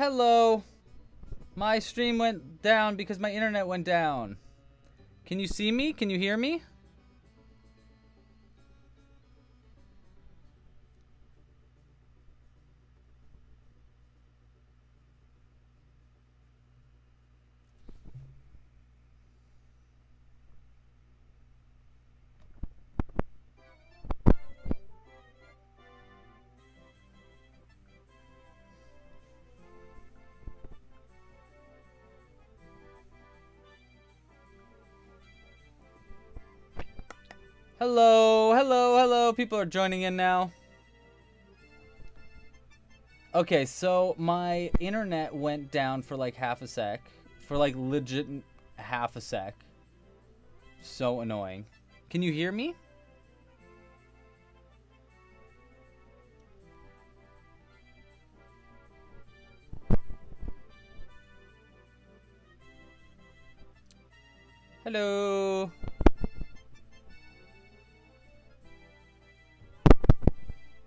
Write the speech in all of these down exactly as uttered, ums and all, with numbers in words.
Hello. My stream went down because my internet went down. Can you see me? Can you hear me? Hello, hello, hello. People are joining in now. Okay, so my internet went down for like half a sec. For like legit half a sec. So annoying. Can you hear me? Hello.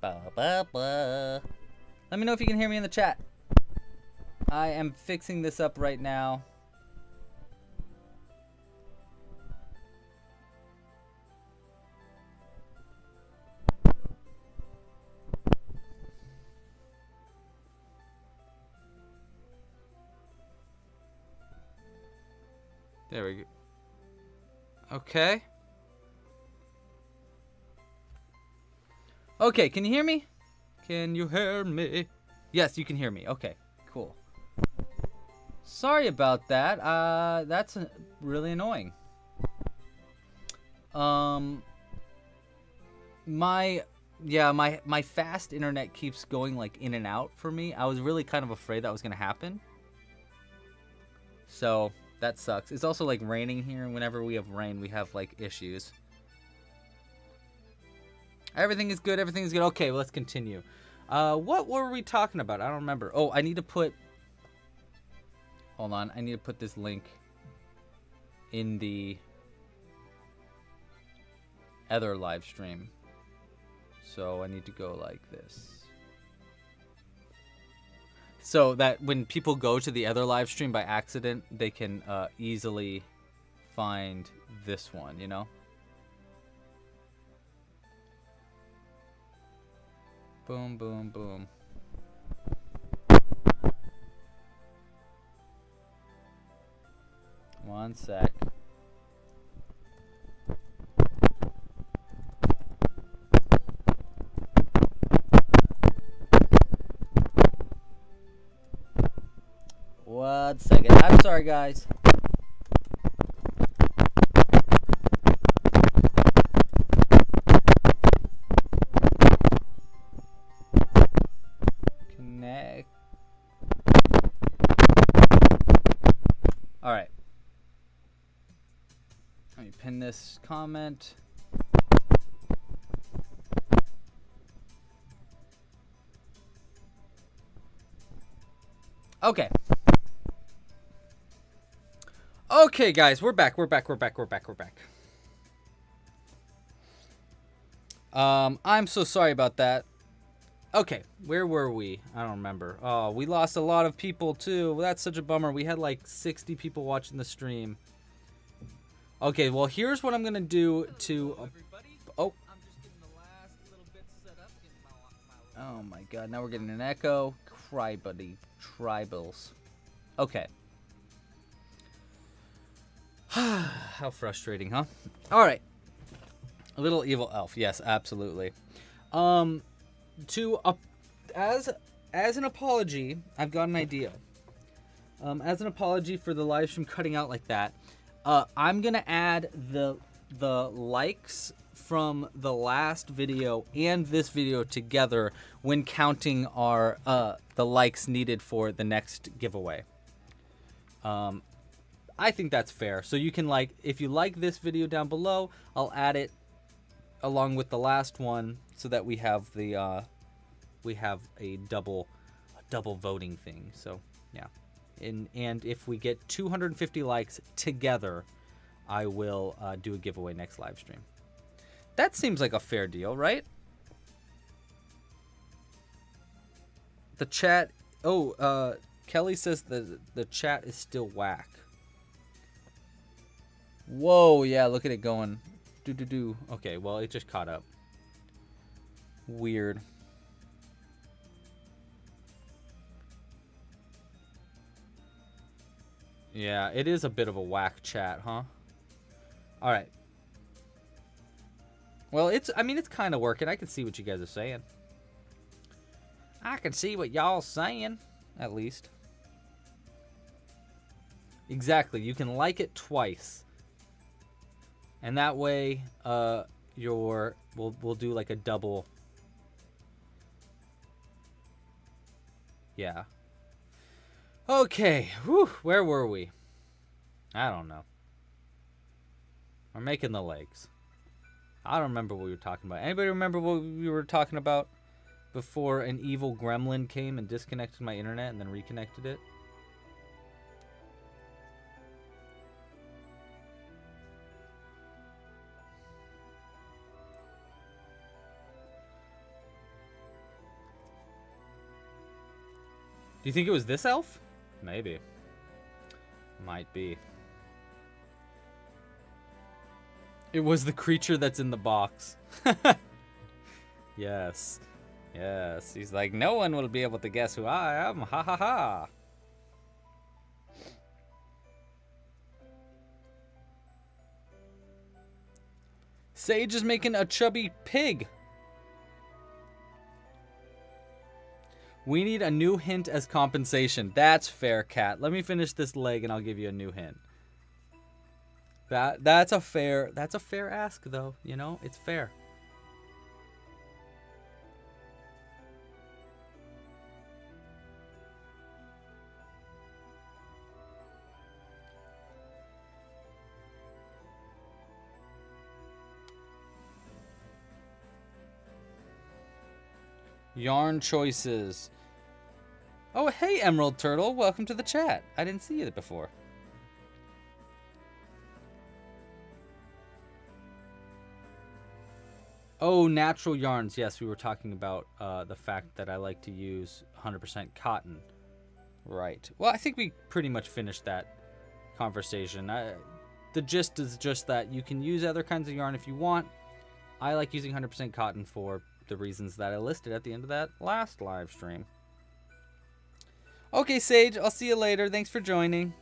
Ba, ba, ba. Let me know if you can hear me in the chat. I am fixing this up right now. There we go. Okay. Okay, can you hear me? Can you hear me? Yes, you can hear me. Okay, cool. Sorry about that. Uh, that's really annoying. Um, my, yeah, my, my fast internet keeps going like in and out for me. I was really kind of afraid that was gonna happen. So that sucks. It's also like raining here, and whenever we have rain, we have like issues. Everything is good. Everything is good. Okay, well, let's continue. Uh, what were we talking about? I don't remember. Oh, I need to put... Hold on. I need to put this link in the other live stream. So I need to go like this. So that when people go to the other live stream by accident, they can uh, easily find this one, you know? Boom, boom, boom. One sec. One second. I'm sorry, guys. This comment. Okay. Okay, guys, we're back. We're back. We're back. We're back. We're back. Um, I'm so sorry about that. Okay, where were we? I don't remember. Oh, we lost a lot of people too. Well, that's such a bummer. We had like sixty people watching the stream. Okay, well, here's what I'm going to do to... Uh, oh. Oh, my God. Now we're getting an echo. Cry, buddy. Tribals. Okay. How frustrating, huh? All right. A little evil elf. Yes, absolutely. Um, to... Uh, as, as an apology, I've got an idea. Um, as an apology for the live stream cutting out like that, Uh, I'm gonna add the the likes from the last video and this video together when counting our uh, the likes needed for the next giveaway. Um, I think that's fair. So you can like, if you like this video down below, I'll add it along with the last one so that we have the uh, we have a double a double voting thing. So yeah. And, and if we get two hundred fifty likes together, I will uh, do a giveaway next live stream. That seems like a fair deal, right? The chat. Oh, uh, Kelly says the the chat is still whack. Whoa, yeah, look at it going. Do do do. Okay, well, it just caught up. Weird. Yeah, it is a bit of a whack chat, huh? All right. Well, it's, I mean, it's kind of working. I can see what you guys are saying. I can see what y'all saying, at least. Exactly. You can like it twice. And that way, uh, your, we'll, we'll do like a double. Yeah. Okay. Whew, where were we? I don't know. We're making the legs. I don't remember what we were talking about. Anybody remember what we were talking about before an evil gremlin came and disconnected my internet and then reconnected it? Do you think it was this elf? Maybe. Might be. It was the creature that's in the box. Yes. Yes. He's like, no one will be able to guess who I am. Ha ha ha. Sage is making a chubby pig. We need a new hint as compensation. That's fair, Cat. Let me finish this leg and I'll give you a new hint. That that's a fair that's a fair ask though, you know, it's fair. Yarn choices. Oh, hey, Emerald Turtle, welcome to the chat. I didn't see you before. Oh, natural yarns. Yes, we were talking about uh, the fact that I like to use one hundred percent cotton. Right. Well, I think we pretty much finished that conversation. I, the gist is just that you can use other kinds of yarn if you want. I like using one hundred percent cotton for the reasons that I listed at the end of that last live stream. Okay, Sage, I'll see you later. Thanks for joining.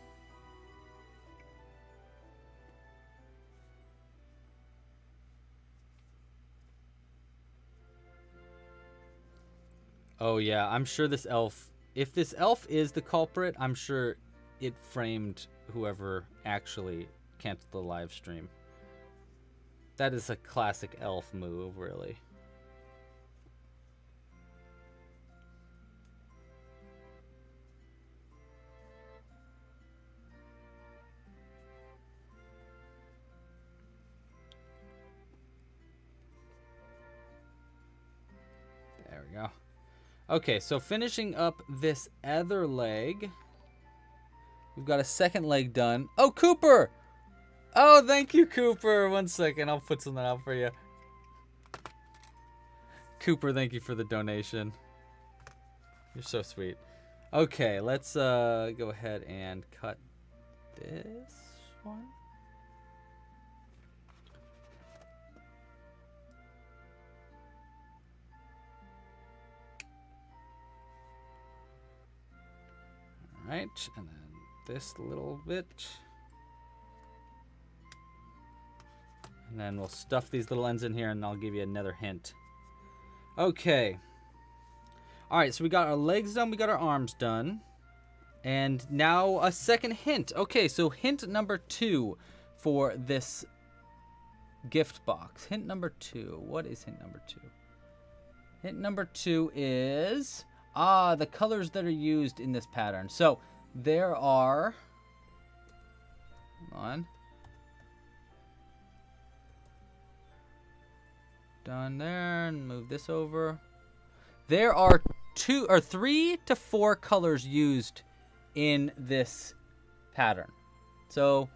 Oh yeah, I'm sure this elf, if this elf is the culprit, I'm sure it framed whoever actually canceled the live stream. That is a classic elf move, really. There we go. Okay, so finishing up this other leg. We've got a second leg done. Oh, Cooper! Oh, thank you, Cooper. One second, I'll put something out for you. Cooper, thank you for the donation. You're so sweet. Okay, let's uh, go ahead and cut this one. Right, and then this little bit. And then we'll stuff these little ends in here and I'll give you another hint. Okay. All right, so we got our legs done, we got our arms done. And now a second hint. Okay, so hint number two for this gift box. Hint number two, what is hint number two? Hint number two is... Ah, the colors that are used in this pattern. So there are, hold on, done there, and move this over. There are two or three to four colors used in this pattern. So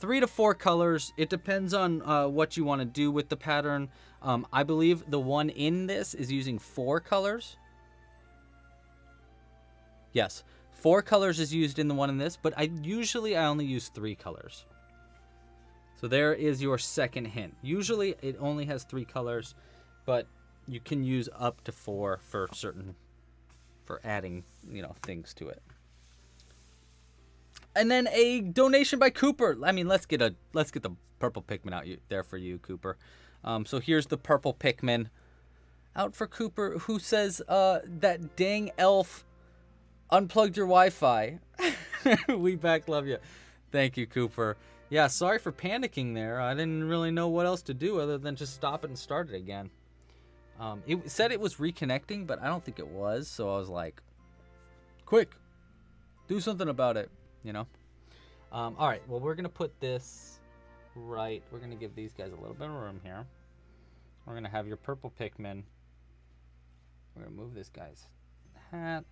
three to four colors. It depends on uh, what you want to do with the pattern. Um, I believe the one in this is using four colors. Yes, Four colors is used in the one in this, but I usually I only use three colors. So there is your second hint. Usually it only has three colors, but you can use up to four for certain, for adding, you know, things to it. And then a donation by Cooper. I mean, let's get a let's get the purple Pikmin out there for you, Cooper. Um, so here's the purple Pikmin out for Cooper, who says uh, that dang elf unplugged your Wi-Fi. We back love you. Thank you, Cooper. Yeah, sorry for panicking there. I didn't really know what else to do other than just stop it and start it again. Um, it said it was reconnecting, but I don't think it was. So I was like, quick, do something about it, you know? Um, all right, well, we're going to put this right. We're going to give these guys a little bit of room here. We're going to have your purple Pikmin. We're going to move this guy's hat.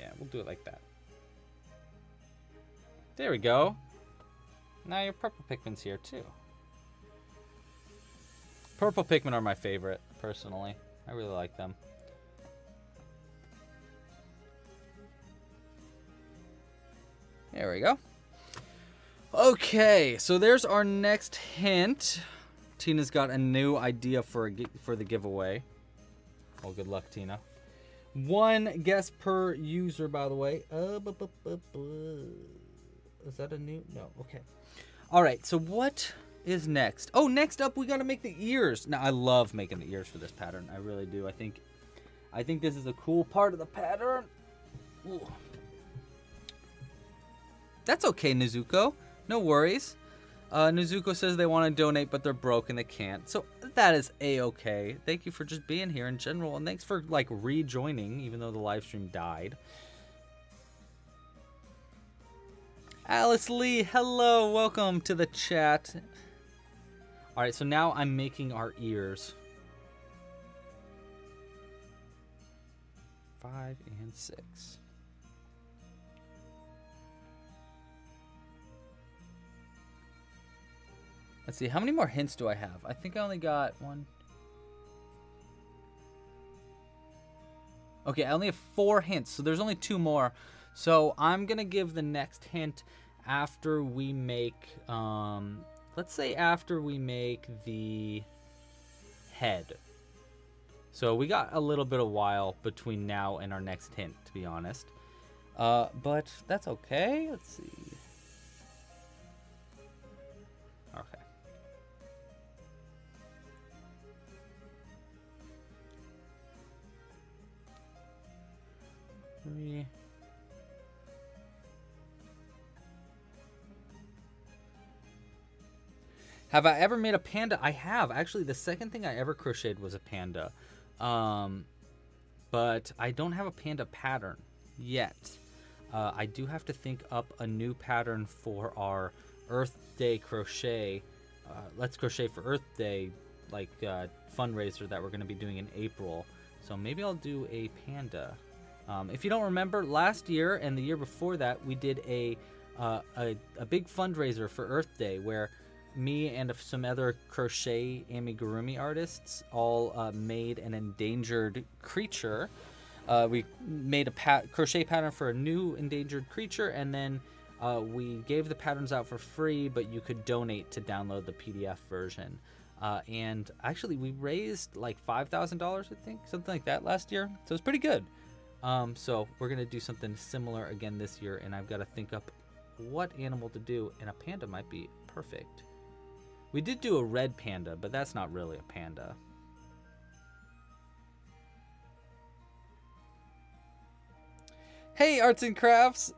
Yeah, we'll do it like that. There we go. Now your purple Pikmin's here too. Purple Pikmin are my favorite, personally. I really like them. There we go. Okay, so there's our next hint. Tina's got a new idea for a, for the giveaway. Well, good luck, Tina. One guess per user, by the way. Uh, bu bu bu bu. Is that a new? No, okay. All right, so what is next? Oh, next up, we gotta make the ears. Now, I love making the ears for this pattern. I really do. I think I think this is a cool part of the pattern. Ooh. That's okay, Nezuko. No worries. Uh, Nezuko says they want to donate, but they're broke and they can't. So that is a-okay. Thank you for just being here in general. And thanks for, like, rejoining, even though the live stream died. Alice Lee, hello, welcome to the chat. All right, so now I'm making our ears. Five and six. Let's see, how many more hints do I have? I think I only got one. Okay, I only have four hints, so there's only two more. So I'm going to give the next hint after we make, um, let's say after we make the head. So we got a little bit of while between now and our next hint, to be honest. Uh, but that's okay. Let's see. Okay. Three. Have I ever made a panda? I have. Actually, the second thing I ever crocheted was a panda. Um, but I don't have a panda pattern yet. Uh, I do have to think up a new pattern for our Earth Day crochet. Uh, Let's Crochet for Earth Day, like, uh, fundraiser that we're going to be doing in April. So maybe I'll do a panda. Um, if you don't remember, last year and the year before that, we did a, uh, a, a big fundraiser for Earth Day where me and some other crochet amigurumi artists all uh, made an endangered creature. Uh, we made a pat crochet pattern for a new endangered creature, and then uh, we gave the patterns out for free, but you could donate to download the P D F version. Uh, and actually, we raised like five thousand dollars, I think, something like that last year. So it's pretty good. Um, so we're going to do something similar again this year, and I've got to think up what animal to do, and a panda might be perfect. We did do a red panda, but that's not really a panda. Hey, Arts and Crafts!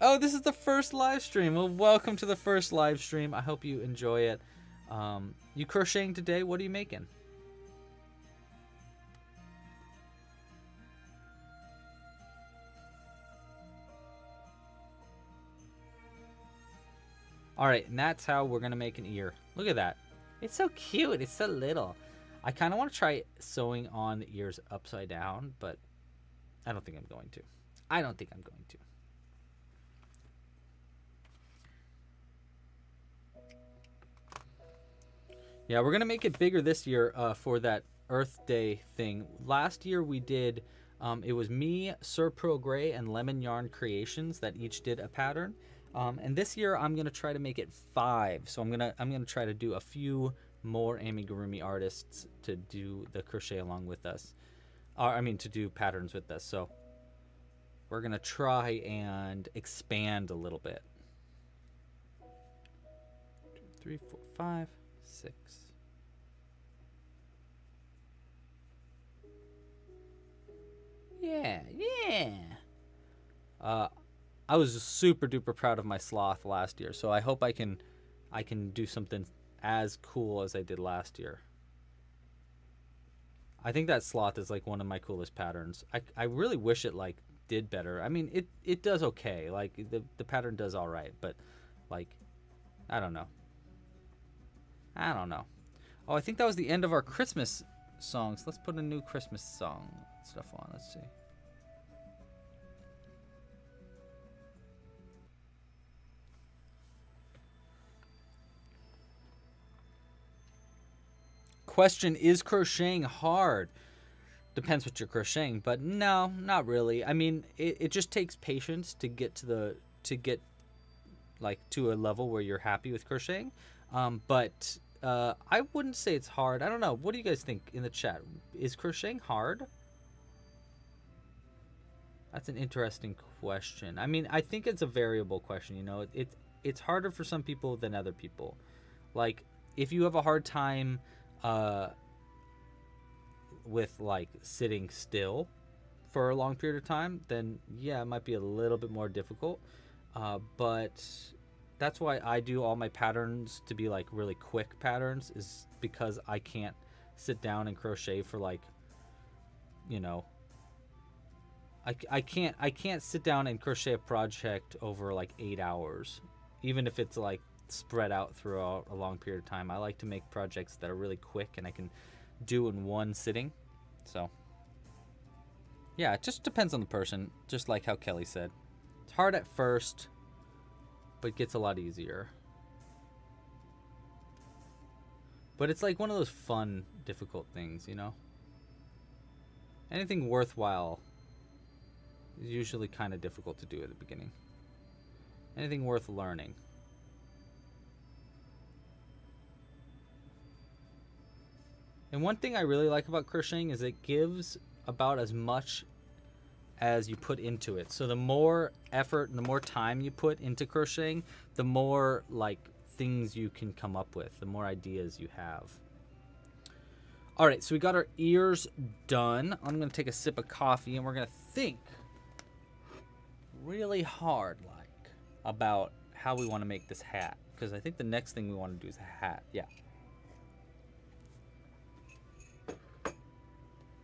Oh, this is the first live stream. Well, welcome to the first live stream. I hope you enjoy it. Um, you crocheting today? What are you making? All right, and that's how we're gonna make an ear. Look at that. It's so cute, it's so little. I kinda wanna try sewing on the ears upside down, but I don't think I'm going to. I don't think I'm going to. Yeah, we're gonna make it bigger this year uh, for that Earth Day thing. Last year we did, um, it was me, Sir Pearl Grey, and Lemon Yarn Creations that each did a pattern. Um, and this year I'm gonna try to make it five. So I'm gonna I'm gonna try to do a few more amigurumi artists to do the crochet along with us. Uh, I mean to do patterns with us. So we're gonna try and expand a little bit. Two, three, four, five, six. Yeah, yeah. Uh, I was super duper proud of my sloth last year, so I hope I can, I can do something as cool as I did last year. I think that sloth is like one of my coolest patterns. I, I really wish it like did better. I mean, it it does okay. Like the the pattern does all right, but like, I don't know. I don't know. Oh, I think that was the end of our Christmas songs. Let's put a new Christmas song stuff on. Let's see. Question, is crocheting hard? Depends what you're crocheting, but no, not really. I mean, it, it just takes patience to get to the to get like to a level where you're happy with crocheting. Um, but uh, I wouldn't say it's hard. I don't know. What do you guys think in the chat? Is crocheting hard? That's an interesting question. I mean, I think it's a variable question. You know, it, it it's harder for some people than other people. Like, if you have a hard time uh with like sitting still for a long period of time, then yeah, it might be a little bit more difficult, uh but that's why I do all my patterns to be like really quick patterns, is because I can't sit down and crochet for like, you know, I, I can't I can't sit down and crochet a project over like eight hours, even if it's like spread out throughout a long period of time. I like to make projects that are really quick and I can do in one sitting. So yeah, it just depends on the person, just like how Kelly said. It's hard at first, but it gets a lot easier. But it's like one of those fun, difficult things, you know? Anything worthwhile is usually kind of difficult to do at the beginning. Anything worth learning. And one thing I really like about crocheting is it gives about as much as you put into it. So the more effort and the more time you put into crocheting, the more like things you can come up with, the more ideas you have. All right, so we got our ears done. I'm gonna take a sip of coffee and we're gonna think really hard like about how we wanna make this hat. Because I think the next thing we wanna do is a hat, yeah.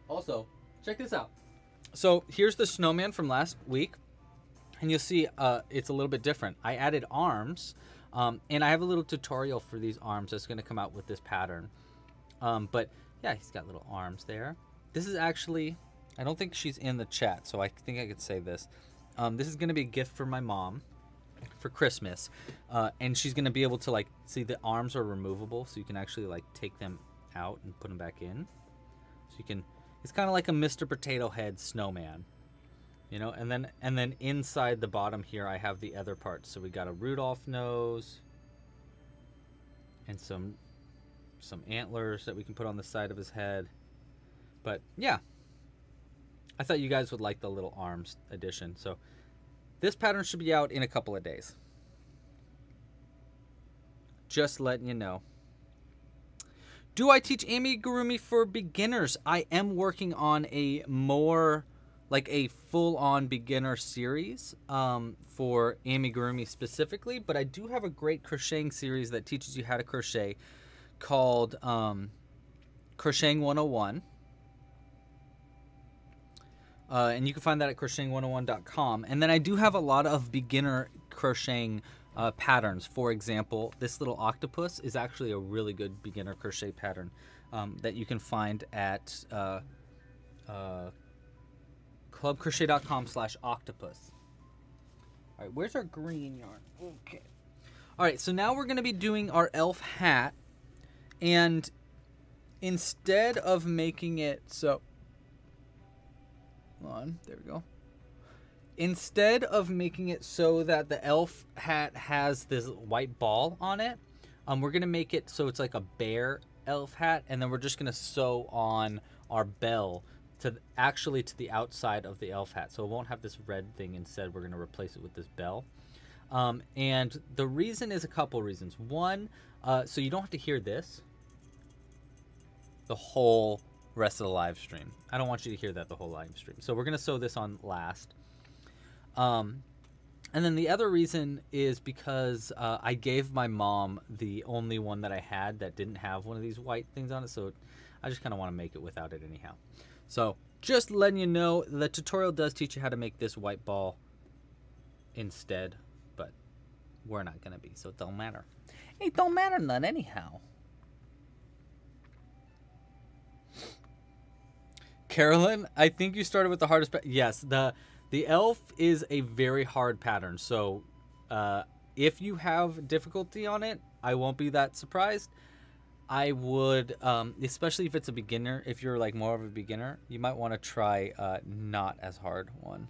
Also, check this out. So here's the snowman from last week, and you'll see uh, it's a little bit different. I added arms, um, and I have a little tutorial for these arms that's gonna come out with this pattern. Um, but yeah, he's got little arms there. This is actually, I don't think she's in the chat, so I think I could say this. Um, this is gonna be a gift for my mom for Christmas, uh, and she's gonna be able to like, see the arms are removable, so you can actually like take them out and put them back in. So you can, it's kind of like a Mister Potato Head snowman, you know, and then and then inside the bottom here, I have the other parts. So we got a Rudolph nose and some some antlers that we can put on the side of his head. But yeah, I thought you guys would like the little arms addition. So this pattern should be out in a couple of days. Just letting you know. Do I teach amigurumi for beginners? I am working on a more, like a full-on beginner series um, for amigurumi specifically, but I do have a great crocheting series that teaches you how to crochet called um, Crocheting one oh one. Uh, and you can find that at crocheting one oh one dot com. And then I do have a lot of beginner crocheting Uh, patterns. For example, this little octopus is actually a really good beginner crochet pattern um, that you can find at uh, uh, club crochet dot com slash octopus. All right, where's our green yarn? Okay. All right, so now we're going to be doing our elf hat, and instead of making it so, hold on, there we go. Instead of making it so that the elf hat has this white ball on it, um, we're gonna make it so it's like a bear elf hat, and then we're just gonna sew on our bell to actually to the outside of the elf hat, so it won't have this red thing. Instead, we're gonna replace it with this bell. Um, and the reason is a couple reasons. One, uh, so you don't have to hear this the whole rest of the live stream. I don't want you to hear that the whole live stream. So we're going to sew this on last. Um, and then the other reason is because uh, I gave my mom the only one that I had that didn't have one of these white things on it. So I just kind of want to make it without it anyhow. So just letting you know, the tutorial does teach you how to make this white ball instead. We're not gonna be, so it don't matter. It don't matter none anyhow. Carolyn, I think you started with the hardest. Yes, the the elf is a very hard pattern. So uh, if you have difficulty on it, I won't be that surprised. I would, um, especially if it's a beginner. If you're like more of a beginner, you might want to try uh, not as hard one.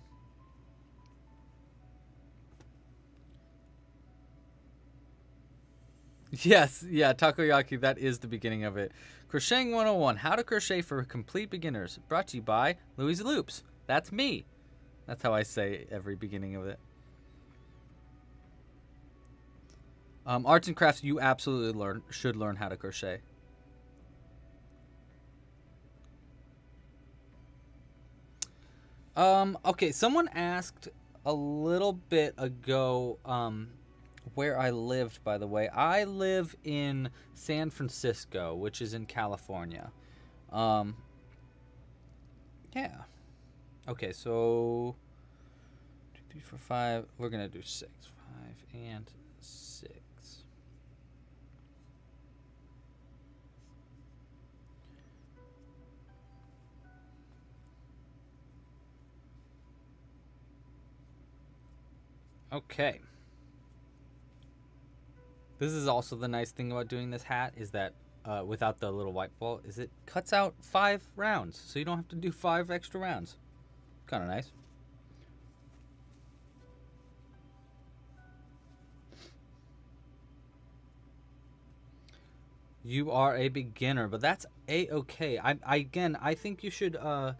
Yes, yeah, Takoyaki, that is the beginning of it. Crocheting one oh one, how to crochet for complete beginners, brought to you by Louie's Loops. That's me. That's how I say every beginning of it. Um, arts and crafts, you absolutely learn should learn how to crochet. Um, okay, someone asked a little bit ago... Um, where I lived, by the way. I live in San Francisco, which is in California. Um, yeah. Okay, so... Two, three, four, five. We're going to do six. Five and six. Okay. This is also the nice thing about doing this hat is that uh, without the little white ball is it cuts out five rounds. So you don't have to do five extra rounds. Kind of nice. You are a beginner, but that's a-okay. I, I, again, I think you should... Uh,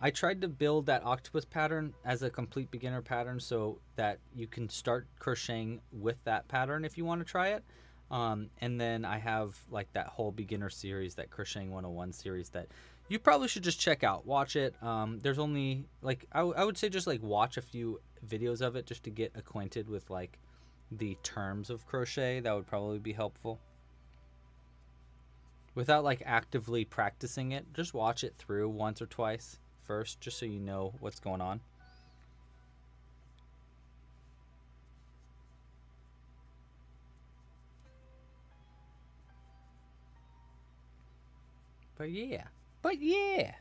I tried to build that octopus pattern as a complete beginner pattern so that you can start crocheting with that pattern if you want to try it. Um, and then I have like that whole beginner series, that crocheting one oh one series that you probably should just check out, watch it. Um, there's only like, I, I would say just like watch a few videos of it just to get acquainted with like the terms of crochet. That would probably be helpful. Without like actively practicing it, just watch it through once or twice first, just so you know what's going on. But yeah, but yeah.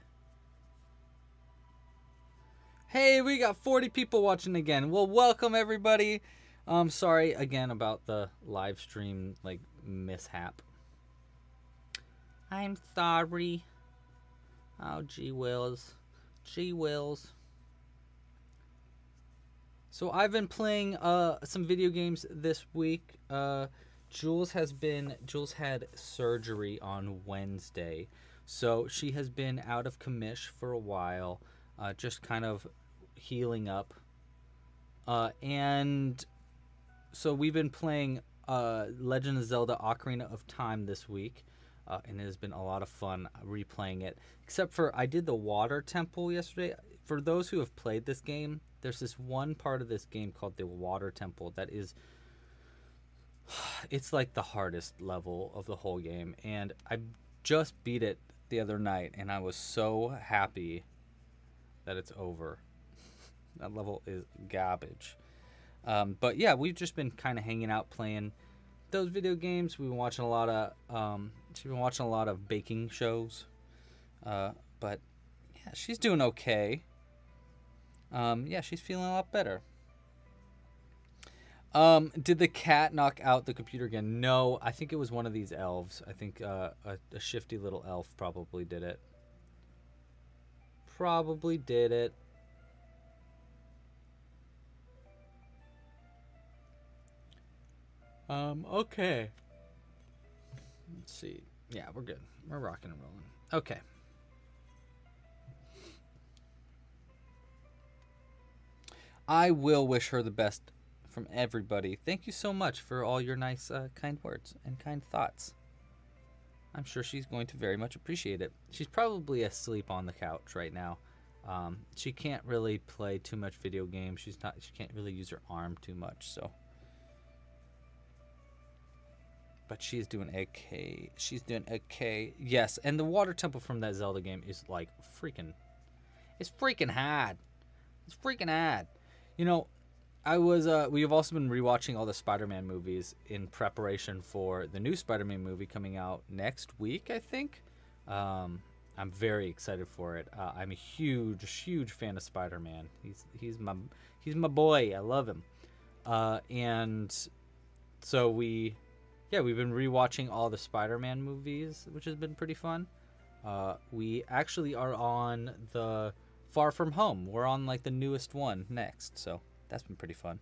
Hey, we got forty people watching again. Well, welcome everybody. I'm sorry again about the live stream like mishap. I'm sorry. Oh, gee whiz. Gee whiz. So I've been playing uh, some video games this week. Uh, Jules has been Jules had surgery on Wednesday, so she has been out of commish for a while, uh, just kind of healing up. Uh, and so we've been playing uh, Legend of Zelda Ocarina of Time this week. Uh, and it has been a lot of fun replaying it. Except for I did the Water Temple yesterday. For those who have played this game, there's this one part of this game called the Water Temple that is... It's like the hardest level of the whole game. And I just beat it the other night, and I was so happy that it's over. That level is garbage. Um, but yeah, we've just been kind of hanging out playing those video games. We've been watching a lot of... Um, She's been watching a lot of baking shows, uh, but yeah, she's doing okay. Um, yeah, she's feeling a lot better. Um, did the cat knock out the computer again? No, I think it was one of these elves. I think uh, a, a shifty little elf probably did it. Probably did it. Um, okay. Let's see. Yeah, we're good. We're rocking and rolling. Okay. I will wish her the best from everybody. Thank you so much for all your nice, uh, kind words and kind thoughts. I'm sure she's going to very much appreciate it. She's probably asleep on the couch right now. Um, she can't really play too much video games. She's not. She can't really use her arm too much. So, but she's doing okay. She's doing okay. Yes, and the water temple from that Zelda game is like freaking. It's freaking hard. It's freaking hard. You know. I was, uh, we have also been rewatching all the Spider-Man movies in preparation for the new Spider-Man movie coming out next week, I think. Um, I'm very excited for it. Uh, I'm a huge, huge fan of Spider-Man. He's, he's my, he's my boy. I love him. Uh, and so we, yeah, we've been rewatching all the Spider-Man movies, which has been pretty fun. Uh, we actually are on the Far From Home. We're on like the newest one next, so. That's been pretty fun.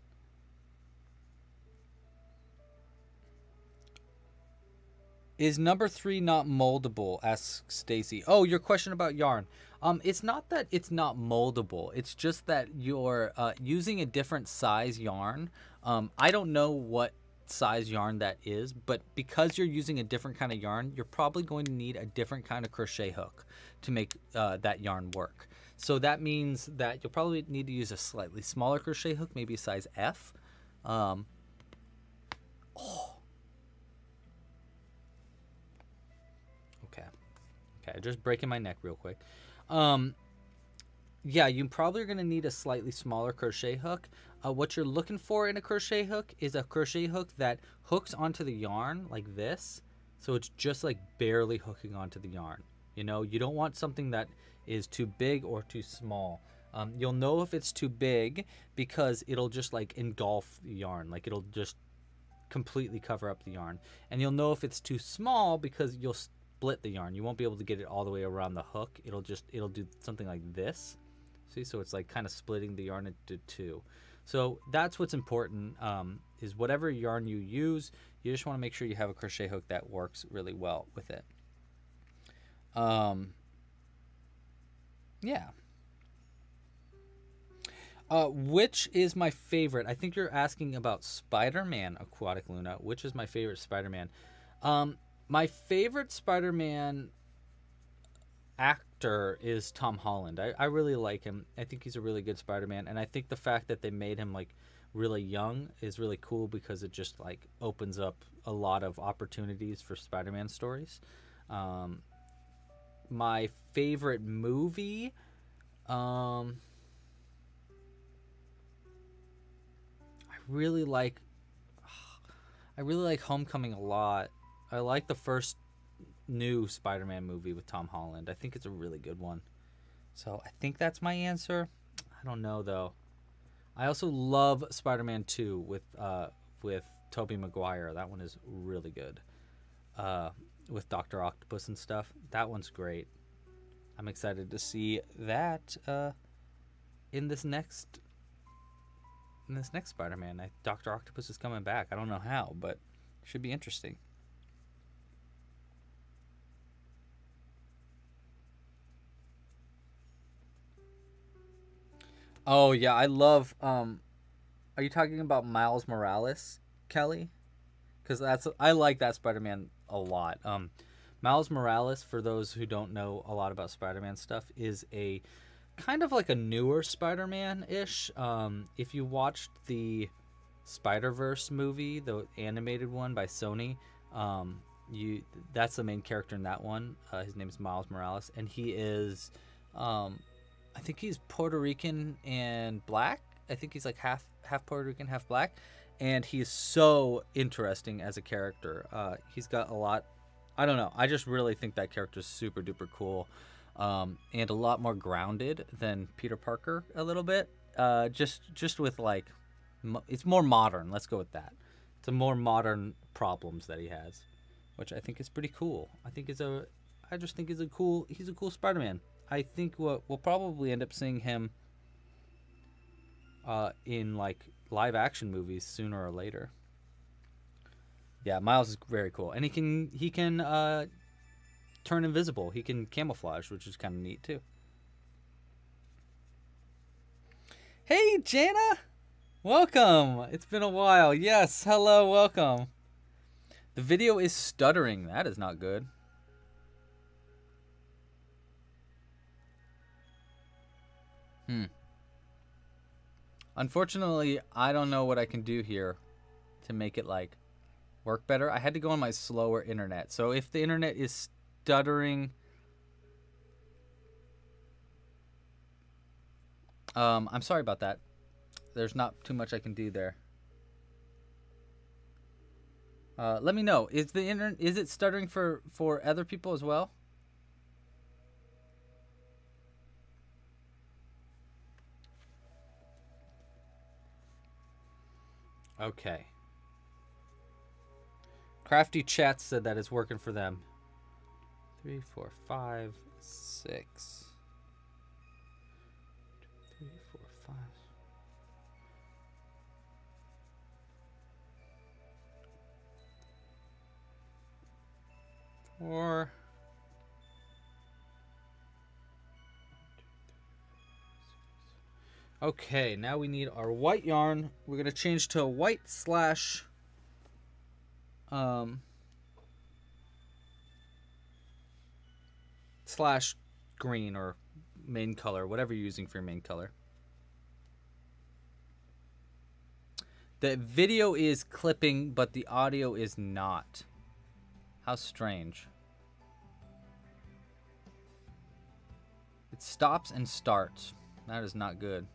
Is number three not moldable? Asks Stacy. Oh, your question about yarn. Um, it's not that it's not moldable. It's just that you're uh, using a different size yarn. Um, I don't know what size yarn that is, but because you're using a different kind of yarn, you're probably going to need a different kind of crochet hook to make uh, that yarn work. So that means that you'll probably need to use a slightly smaller crochet hook, maybe a size F. Um, oh. Okay. Okay, just breaking my neck real quick. Um, yeah, you probably are going to need a slightly smaller crochet hook. Uh, what you're looking for in a crochet hook is a crochet hook that hooks onto the yarn like this. So it's just like barely hooking onto the yarn. You know, you don't want something that is too big or too small. Um, you'll know if it's too big because it'll just like engulf the yarn. Like it'll just completely cover up the yarn. And you'll know if it's too small because you'll split the yarn. You won't be able to get it all the way around the hook. It'll just, it'll do something like this. See, so it's like kind of splitting the yarn into two. So that's what's important, um, is whatever yarn you use, you just want to make sure you have a crochet hook that works really well with it. Um, yeah. Uh, which is my favorite? I think you're asking about Spider-Man Aquatic Luna. Which is my favorite Spider-Man? Um, my favorite Spider-Man actor is Tom Holland. I, I really like him. I think he's a really good Spider-Man. And I think the fact that they made him like really young is really cool because it just like opens up a lot of opportunities for Spider-Man stories. Um, My favorite movie, um, I really like, I really like Homecoming a lot. I like the first new Spider-Man movie with Tom Holland. I think it's a really good one. So I think that's my answer. I don't know though. I also love Spider-Man two with, uh, with Tobey Maguire. That one is really good. Uh, with Doctor Octopus and stuff. That one's great. I'm excited to see that uh, in this next in this next Spider-Man. I, Doctor Octopus is coming back. I don't know how, but it should be interesting. Oh yeah, I love um are you talking about Miles Morales, Kelly? Cuz that's I like that Spider-Man a lot. Um, Miles Morales, for those who don't know a lot about Spider-Man stuff, is a kind of like a newer Spider-Man-ish. Um, if you watched the Spider-Verse movie, the animated one by Sony, um, you that's the main character in that one. Uh, his name is Miles Morales, and he is, um, I think he's Puerto Rican and black. I think he's like half half Puerto Rican, half black. And he's so interesting as a character. Uh, he's got a lot. I don't know. I just really think that character's super duper cool, um, and a lot more grounded than Peter Parker a little bit. Uh, just just with like mo it's more modern. Let's go with that. It's a more modern problems that he has, which I think is pretty cool. I think is a, I just think is a cool. He's a cool Spider-Man. I think we'll, we'll probably end up seeing him uh, in like live action movies sooner or later. Yeah, Miles is very cool, and he can he can uh, turn invisible. He can camouflage, which is kind of neat too. Hey, Jana! Welcome! It's been a while. Yes, hello, welcome. The video is stuttering. That is not good. Hmm. Unfortunately, I don't know what I can do here to make it, like, work better. I had to go on my slower internet. So if the internet is stuttering... Um, I'm sorry about that. There's not too much I can do there. Uh, let me know. Is the internet is it stuttering for for other people as well? Okay. Crafty Chat said that it's working for them. Three, four, five, six. Or okay, now we need our white yarn. We're gonna change to a white slash um slash green or main color, whatever you're using for your main color. The video is clipping, but the audio is not. How strange. It stops and starts. That is not good.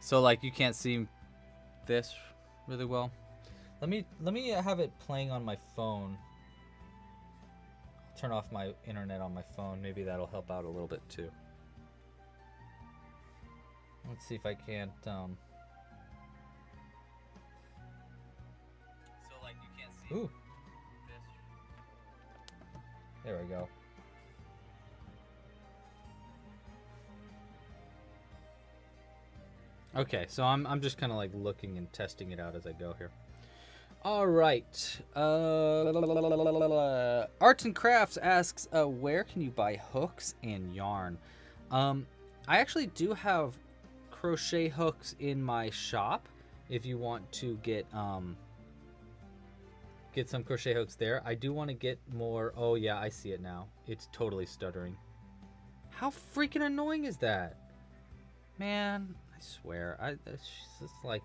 So like you can't see this really well. Let me let me have it playing on my phone. I'll turn off my internet on my phone. Maybe that'll help out a little bit too. Let's see if I can't um Ooh. There we go. Okay, so I'm I'm just kind of like looking and testing it out as I go here. All right. Uh, Arts and Crafts asks, uh, where can you buy hooks and yarn? Um, I actually do have crochet hooks in my shop. If you want to get um. Get some crochet hooks there. I do want to get more. Oh yeah, I see it now. It's totally stuttering. How freaking annoying is that? Man, I swear. I it's just like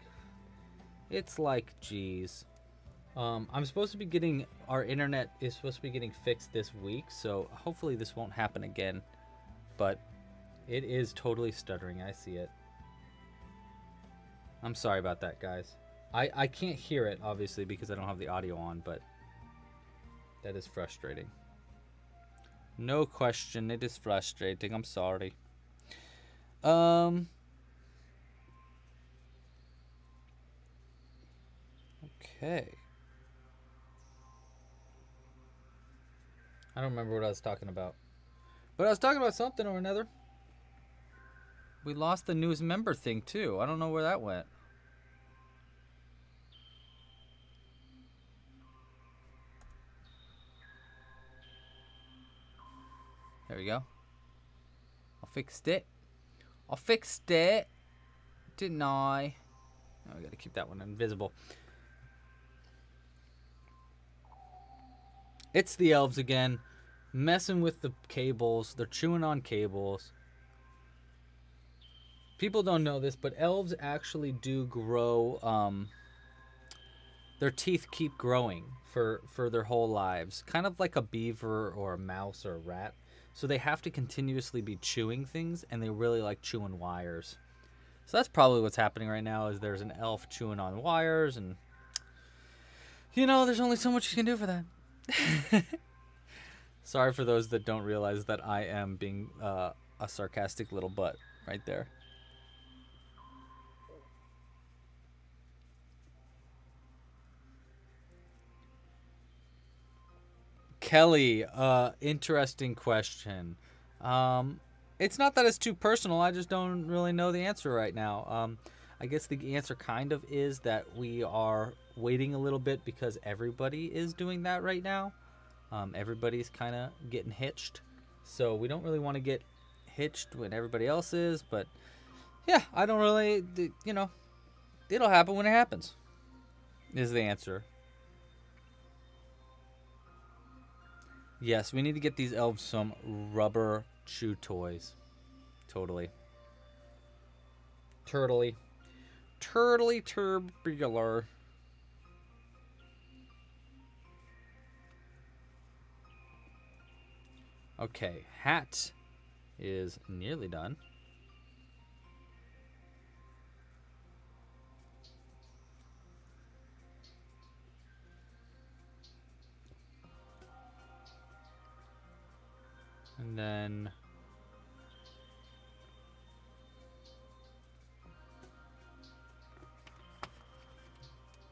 it's like geez. Um, I'm supposed to be getting our internet is supposed to be getting fixed this week, so hopefully this won't happen again. But it is totally stuttering. I see it. I'm sorry about that, guys. I, I can't hear it, obviously, because I don't have the audio on, but that is frustrating. No question, it is frustrating. I'm sorry. Um. Okay. I don't remember what I was talking about. But I was talking about something or another. We lost the newest member thing, too. I don't know where that went. There we go. I fixed it. I fixed it. Didn't I? Oh, we gotta keep that one invisible. It's the elves again. Messing with the cables. They're chewing on cables. People don't know this, but elves actually do grow. Um, their teeth keep growing for, for their whole lives. Kind of like a beaver or a mouse or a rat. So they have to continuously be chewing things, and they really like chewing wires. So that's probably what's happening right now, is there's an elf chewing on wires, and you know, there's only so much you can do for that. Sorry for those that don't realize that I am being uh, a sarcastic little butt. right there. Kelly, uh, interesting question. Um, it's not that it's too personal. I just don't really know the answer right now. Um, I guess the answer kind of is that we are waiting a little bit because everybody is doing that right now. Um, everybody's kind of getting hitched. So we don't really want to get hitched when everybody else is. But yeah, I don't really, you know, it'll happen when it happens is the answer. Yes, we need to get these elves some rubber chew toys. Totally. Turtly. Turtly turbular. Okay, hat is nearly done. And then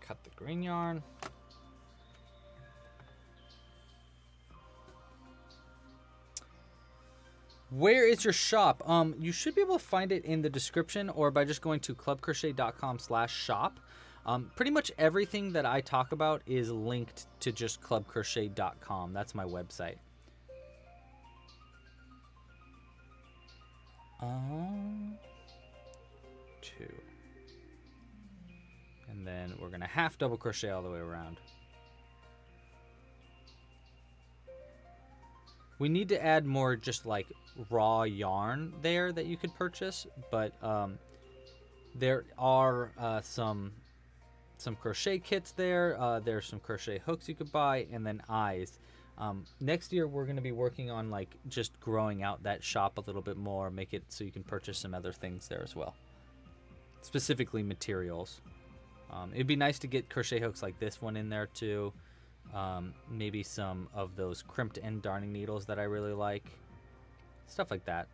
cut the green yarn. Where is your shop? Um, you should be able to find it in the description or by just going to club crochet dot com slash shop. Um, pretty much everything that I talk about is linked to just club crochet dot com. That's my website. Um, two. And then we're going to half double crochet all the way around. We need to add more just like raw yarn there that you could purchase, but um, there are uh, some some crochet kits there. Uh, there's some crochet hooks you could buy, and then eyes. Um, next year we're going to be working on like just growing out that shop a little bit more, make it so you can purchase some other things there as well. Specifically materials. Um, it'd be nice to get crochet hooks like this one in there too. Um, maybe some of those crimped end darning needles that I really like. Stuff like that.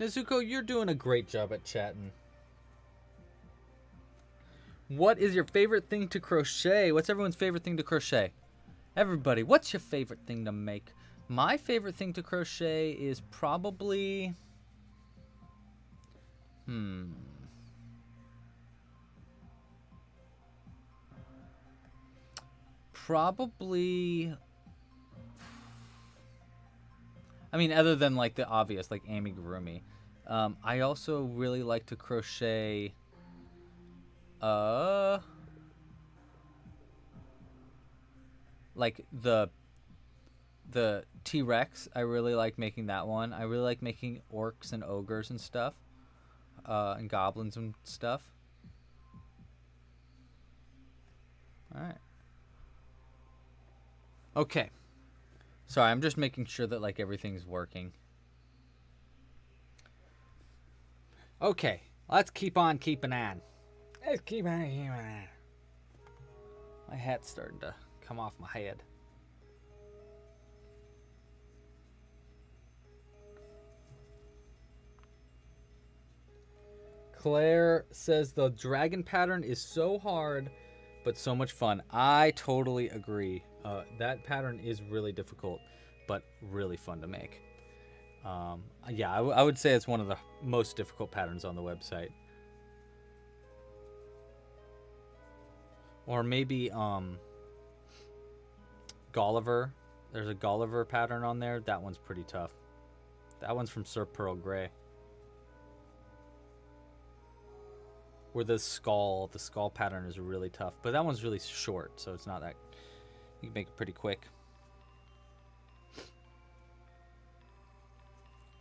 Nezuko, you're doing a great job at chatting. What is your favorite thing to crochet? What's everyone's favorite thing to crochet? Everybody, what's your favorite thing to make? My favorite thing to crochet is probably... Hmm... Probably... I mean, other than like the obvious, like amigurumi. Um, I also really like to crochet. Uh, like the the T-Rex. I really like making that one. I really like making orcs and ogres and stuff, uh, and goblins and stuff. All right. Okay. Sorry, I'm just making sure that like everything's working. Okay, let's keep on keeping on. Let's keep on keeping on. My hat's starting to come off my head. Claire says the dragon pattern is so hard, but so much fun. I totally agree. Uh, that pattern is really difficult, but really fun to make. Um, yeah, I, w I would say it's one of the most difficult patterns on the website. Or maybe um, Gulliver. There's a Gulliver pattern on there. That one's pretty tough. That one's from Sir Pearl Grey. Where the skull, the skull pattern is really tough. But that one's really short, so it's not that... You can make it pretty quick.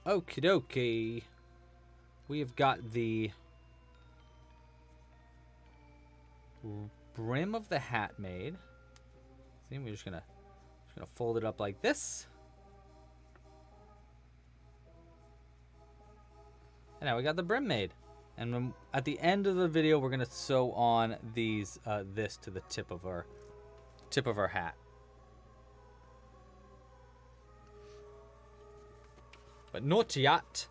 Okie dokie. We have got the brim of the hat made. See, we're just gonna just gonna fold it up like this. And now we got the brim made. And when, at the end of the video, we're gonna sew on these uh, this to the tip of our tip of our hat. But not yet,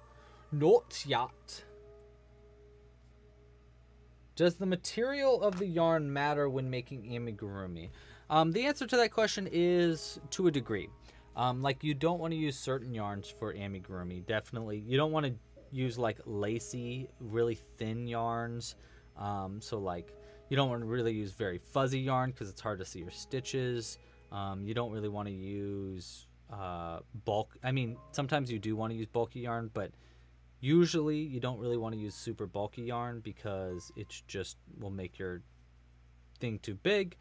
not yet. Does the material of the yarn matter when making amigurumi? Um, the answer to that question is to a degree. Um, like, you don't want to use certain yarns for amigurumi. Definitely, you don't want to use like lacy, really thin yarns. Um, so like, you don't want to really use very fuzzy yarn because it's hard to see your stitches. Um, you don't really want to use uh, bulk. I mean, sometimes you do want to use bulky yarn, but usually you don't really want to use super bulky yarn because it just will make your thing too big.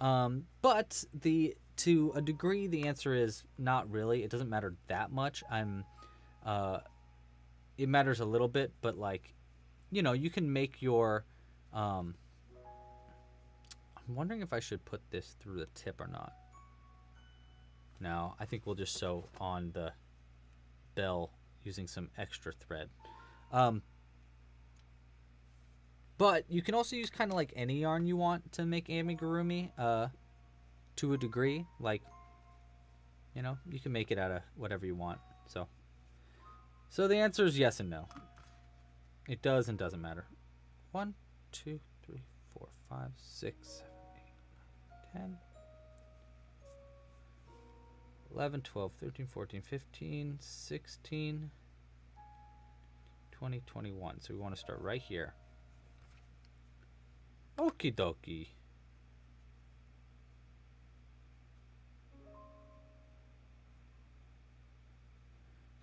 Um, but the to a degree, the answer is not really. It doesn't matter that much. I'm, uh, it matters a little bit, but like, you know, you can make your. Um, I'm wondering if I should put this through the tip or not. No, I think we'll just sew on the bell using some extra thread. Um, but you can also use kind of like any yarn you want to make amigurumi, uh, to a degree. Like, you know, you can make it out of whatever you want. So, so the answer is yes and no. It does and doesn't matter. One, two, three, four, five, six, seven, eight, nine, ten. eleven, twelve, thirteen, fourteen, fifteen, sixteen, twenty, twenty-one. So we want to start right here. Okie dokie.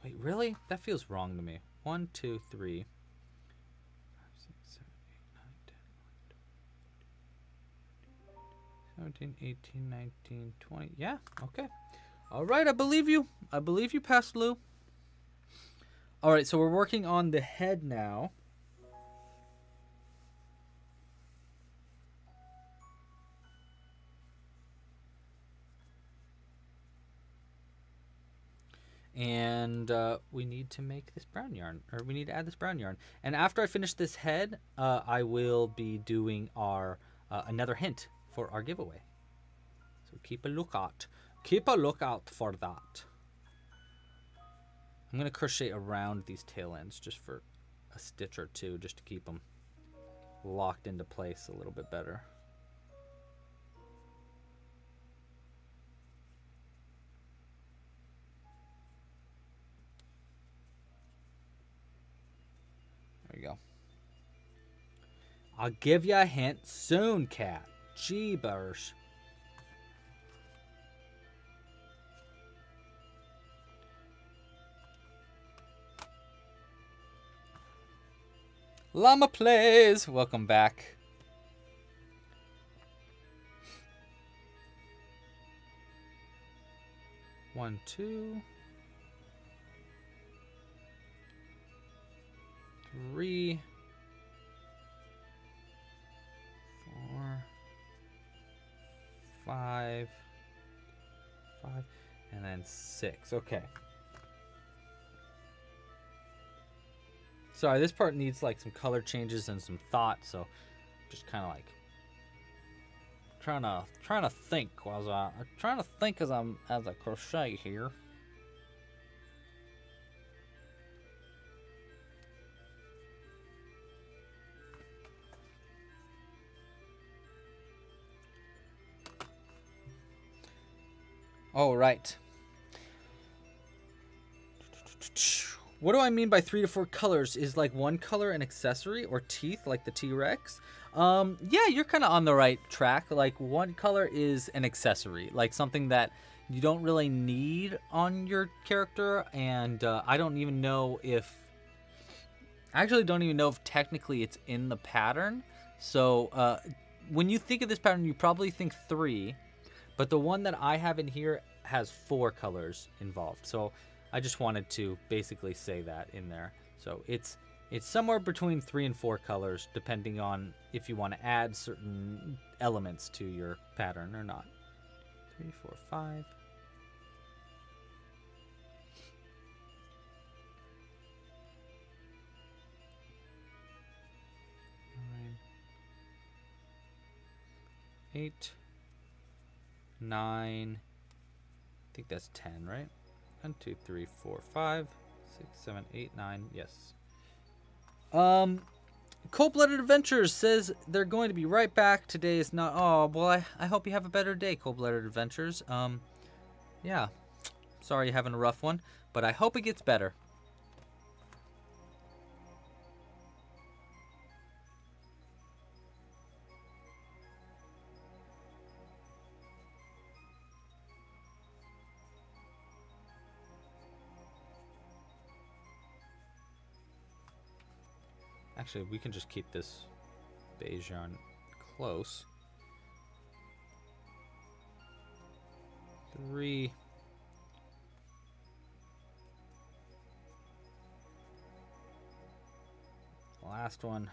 Wait, really? That feels wrong to me. one, two, three, five, six, seven, eight, nine, ten, eleven, twelve, thirteen, fourteen, fifteen, sixteen, seventeen, eighteen, nineteen, twenty. Yeah, okay. All right, I believe you. I believe you passed, Lou. All right, so we're working on the head now. And uh, we need to make this brown yarn, or we need to add this brown yarn. And after I finish this head, uh, I will be doing our uh, another hint for our giveaway. So keep a lookout. Keep a lookout for that. I'm going to crochet around these tail ends just for a stitch or two, just to keep them locked into place a little bit better. There you go. I'll give you a hint soon, cat. Jeebers. Llama Plays, welcome back. One, two, three, four, five, five, and then six. Okay. Sorry, this part needs like some color changes and some thought, so just kind of like trying to trying to think while I I'm trying to think as I'm as I crochet here. All right. What do I mean by three to four colors? Is like one color an accessory or teeth like the T-Rex? Um, yeah, you're kind of on the right track. Like, one color is an accessory, like something that you don't really need on your character. And uh, I don't even know if, I actually don't even know if technically it's in the pattern. So uh, when you think of this pattern, you probably think three, but the one that I have in here has four colors involved. So I just wanted to basically say that in there. So it's it's somewhere between three and four colors, depending on if you want to add certain elements to your pattern or not. Three, four, five. eight, nine, I think that's ten, right? One, two, three, four, five, six, seven, eight, nine, yes. Um, Cold-Blooded Adventures says they're going to be right back. Today is not, oh, well, I, I hope you have a better day, Cold-Blooded Adventures. Um, yeah, sorry you're having a rough one, but I hope it gets better. Actually, we can just keep this beige yarn close. Three. Last one.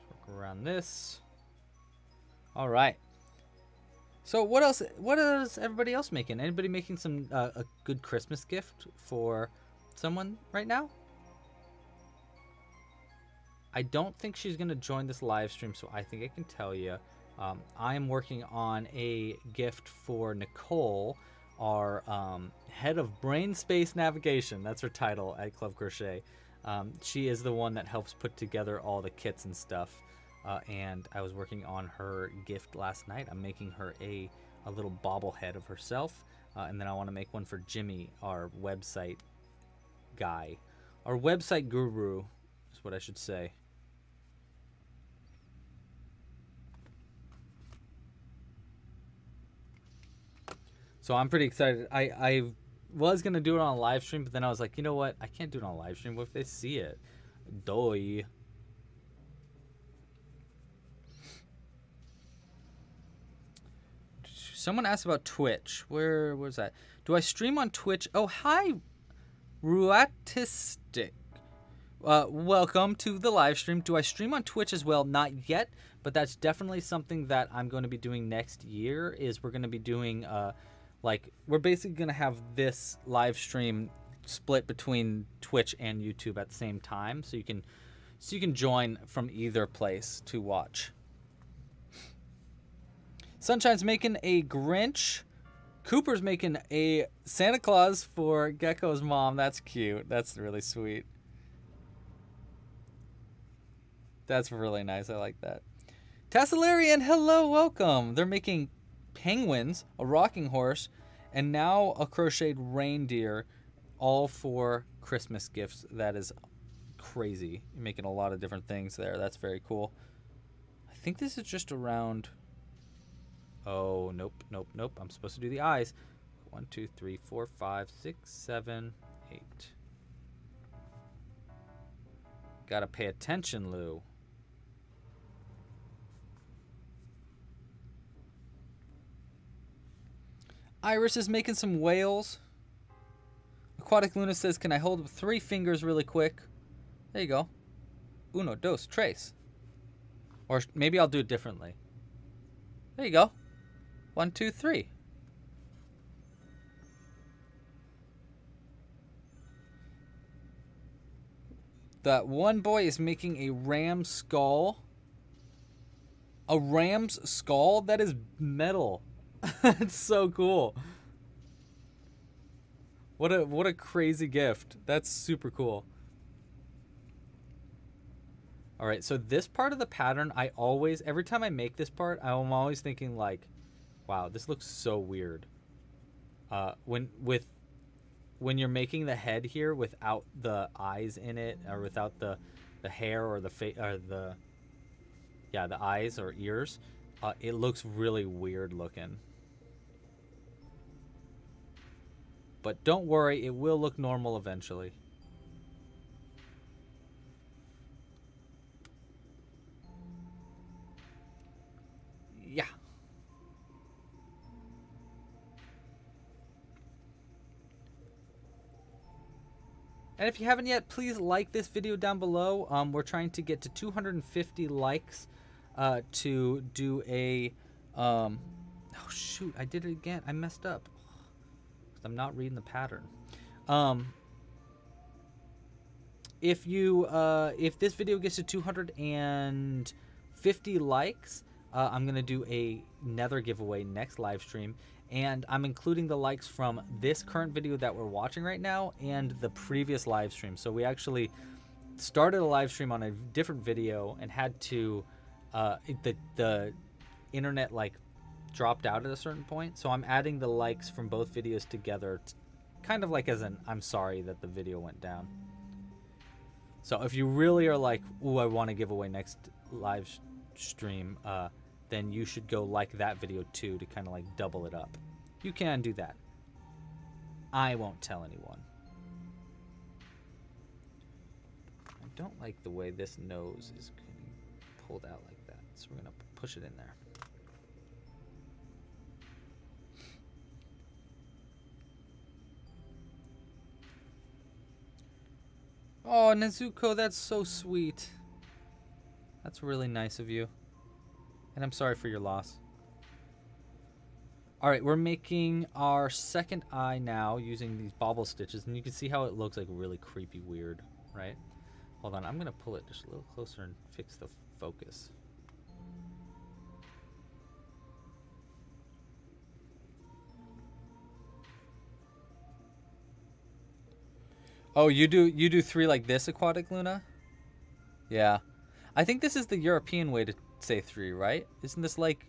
Let's work around this. All right. So what else? What is everybody else making? Anybody making some uh, a good Christmas gift for someone right now? I don't think she's gonna join this live stream, so I think I can tell you. um, I'm working on a gift for Nicole, our um, head of brain space navigation. That's her title at Club Crochet. Um, she is the one that helps put together all the kits and stuff, uh, and I was working on her gift last night. I'm making her a a little bobblehead of herself, uh, and then I want to make one for Jimmy, our website guy, our website guru is what I should say. So I'm pretty excited. I, I was gonna do it on a live stream, but then I was like, you know what? I can't do it on a live stream. What if they see it? Doi. Someone asked about Twitch. Where was that? Do I stream on Twitch? Oh, hi. Ruatistic, uh, welcome to the live stream. Do I stream on Twitch as well? Not yet, but that's definitely something that I'm going to be doing next year. Is we're going to be doing, uh, like, we're basically going to have this live stream split between Twitch and YouTube at the same time, so you can, so you can join from either place to watch. Sunshine's making a Grinch. Cooper's making a Santa Claus for Gecko's mom. That's cute. That's really sweet. That's really nice. I like that. Tassilarian, hello, welcome. They're making penguins, a rocking horse, and now a crocheted reindeer, all for Christmas gifts. That is crazy. You're making a lot of different things there. That's very cool. I think this is just around... Oh, nope, nope, nope. I'm supposed to do the eyes. One, two, three, four, five, six, seven, eight. Gotta pay attention, Lou. Iris is making some whales. Aquatic Luna says, can I hold up three fingers really quick? There you go. Uno, dos, tres. Or maybe I'll do it differently. There you go. One, two, three. That one boy is making a ram skull. A ram's skull? That is metal. That's so cool. What a what a crazy gift. That's super cool. All right, so this part of the pattern, I always, every time I make this part, I'm always thinking like, wow, this looks so weird. Uh, when with when you're making the head here without the eyes in it, or without the the hair or the face or the yeah the eyes or ears, uh, it looks really weird looking. But don't worry, it will look normal eventually. Yeah. And if you haven't yet, please like this video down below. Um, we're trying to get to two hundred fifty likes uh, to do a... Um, oh, shoot. I did it again. I messed up. I'm not reading the pattern. Um, if you uh, if this video gets to two hundred fifty likes, uh, I'm gonna do a nether giveaway next live stream, and I'm including the likes from this current video that we're watching right now and the previous live stream. So we actually started a live stream on a different video and had to uh, the the internet like dropped out at a certain point. So I'm adding the likes from both videos together, kind of like as an I'm sorry that the video went down. So if you really are like, ooh, I want to give away next live stream, uh, then you should go like that video too to kind of like double it up. You can do that. I won't tell anyone. I don't like the way this nose is getting pulled out like that, so we're gonna push it in there. Oh, Nezuko, that's so sweet. That's really nice of you. And I'm sorry for your loss. All right, we're making our second eye now using these bobble stitches. And you can see how it looks like really creepy weird, right? Hold on, I'm going to pull it just a little closer and fix the focus. Oh, you do you do three like this, Aquatic Luna? Yeah. I think this is the European way to say three, right? Isn't this like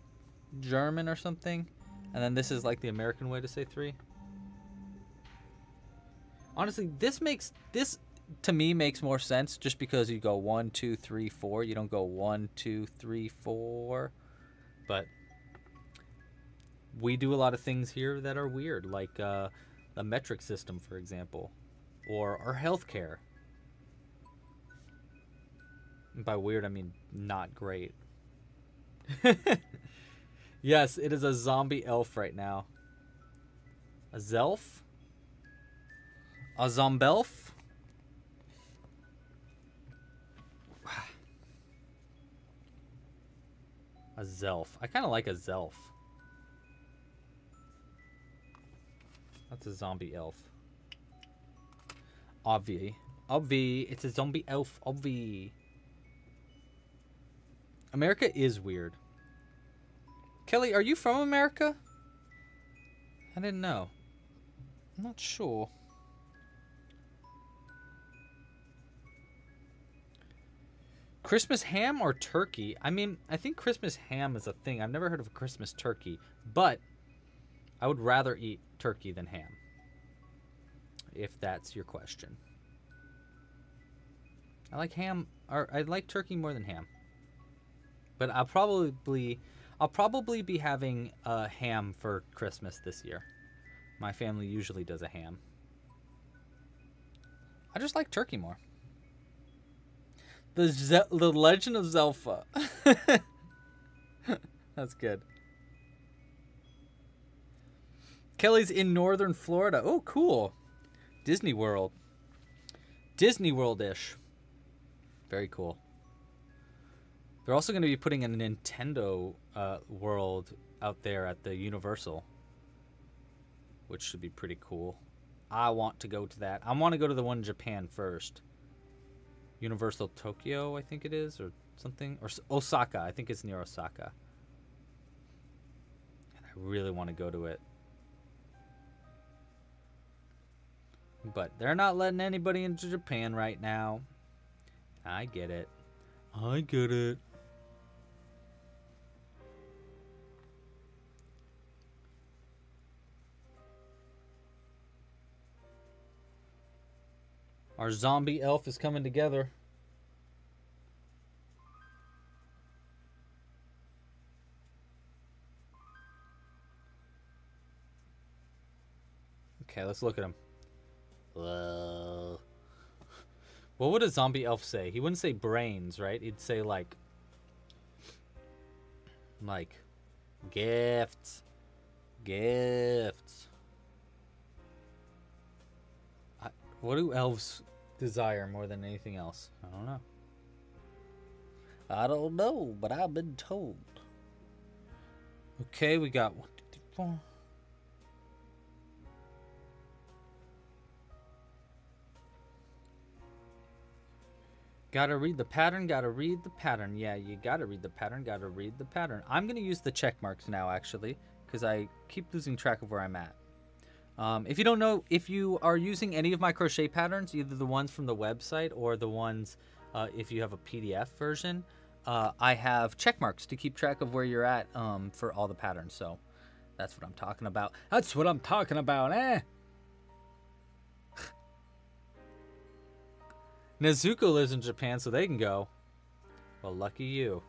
German or something? And then this is like the American way to say three? Honestly, this makes, this to me makes more sense just because you go one, two, three, four. You don't go one, two, three, four. But we do a lot of things here that are weird, like uh, a metric system, for example. Or our healthcare. And by weird, I mean not great. Yes, it is a zombie elf right now. A zelf? A zombelf? A zelf. I kind of like a zelf. That's a zombie elf. Obvi. Obvi. It's a zombie elf. Obvi. America is weird. Kelly, are you from America? I didn't know. I'm not sure. Christmas ham or turkey? I mean, I think Christmas ham is a thing. I've never heard of a Christmas turkey, but I would rather eat turkey than ham. If that's your question. I like ham, or I like turkey more than ham. But I'll probably, I'll probably be having a ham for Christmas this year. My family usually does a ham. I just like turkey more. The Ze the Legend of Zelda. That's good. Kelly's in northern Florida. Oh, cool. Disney World. Disney World-ish. Very cool. They're also going to be putting a Nintendo uh, World out there at the Universal, which should be pretty cool. I want to go to that. I want to go to the one in Japan first. Universal Tokyo, I think it is, or something. Or Osaka. I think it's near Osaka. And I really want to go to it. But they're not letting anybody into Japan right now. I get it. I get it. Our zombie elf is coming together. Okay, let's look at him. Well, what would a zombie elf say? He wouldn't say brains, right? He'd say like, like, gifts, gifts. I, what do elves desire more than anything else? I don't know. I don't know, but I've been told. Okay, we got one, two, three, four. Gotta read the pattern, gotta read the pattern. Yeah, you gotta read the pattern, gotta read the pattern. I'm gonna use the check marks now, actually, because I keep losing track of where I'm at. Um, if you don't know, if you are using any of my crochet patterns, either the ones from the website or the ones uh, if you have a P D F version, uh, I have check marks to keep track of where you're at um, for all the patterns. So that's what I'm talking about. That's what I'm talking about, eh? Nezuko lives in Japan, so they can go. Well, lucky you.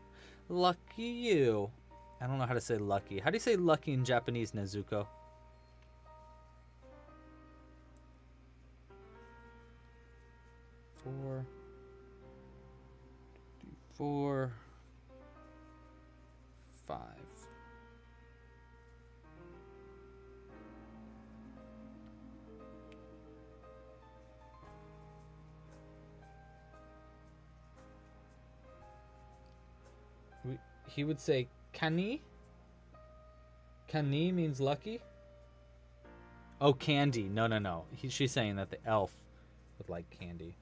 Lucky you. I don't know how to say lucky. How do you say lucky in Japanese, Nezuko? Four. Four. Five. He would say kani. Kani means lucky. Oh, candy. No, no, no. He, she's saying that the elf would like candy.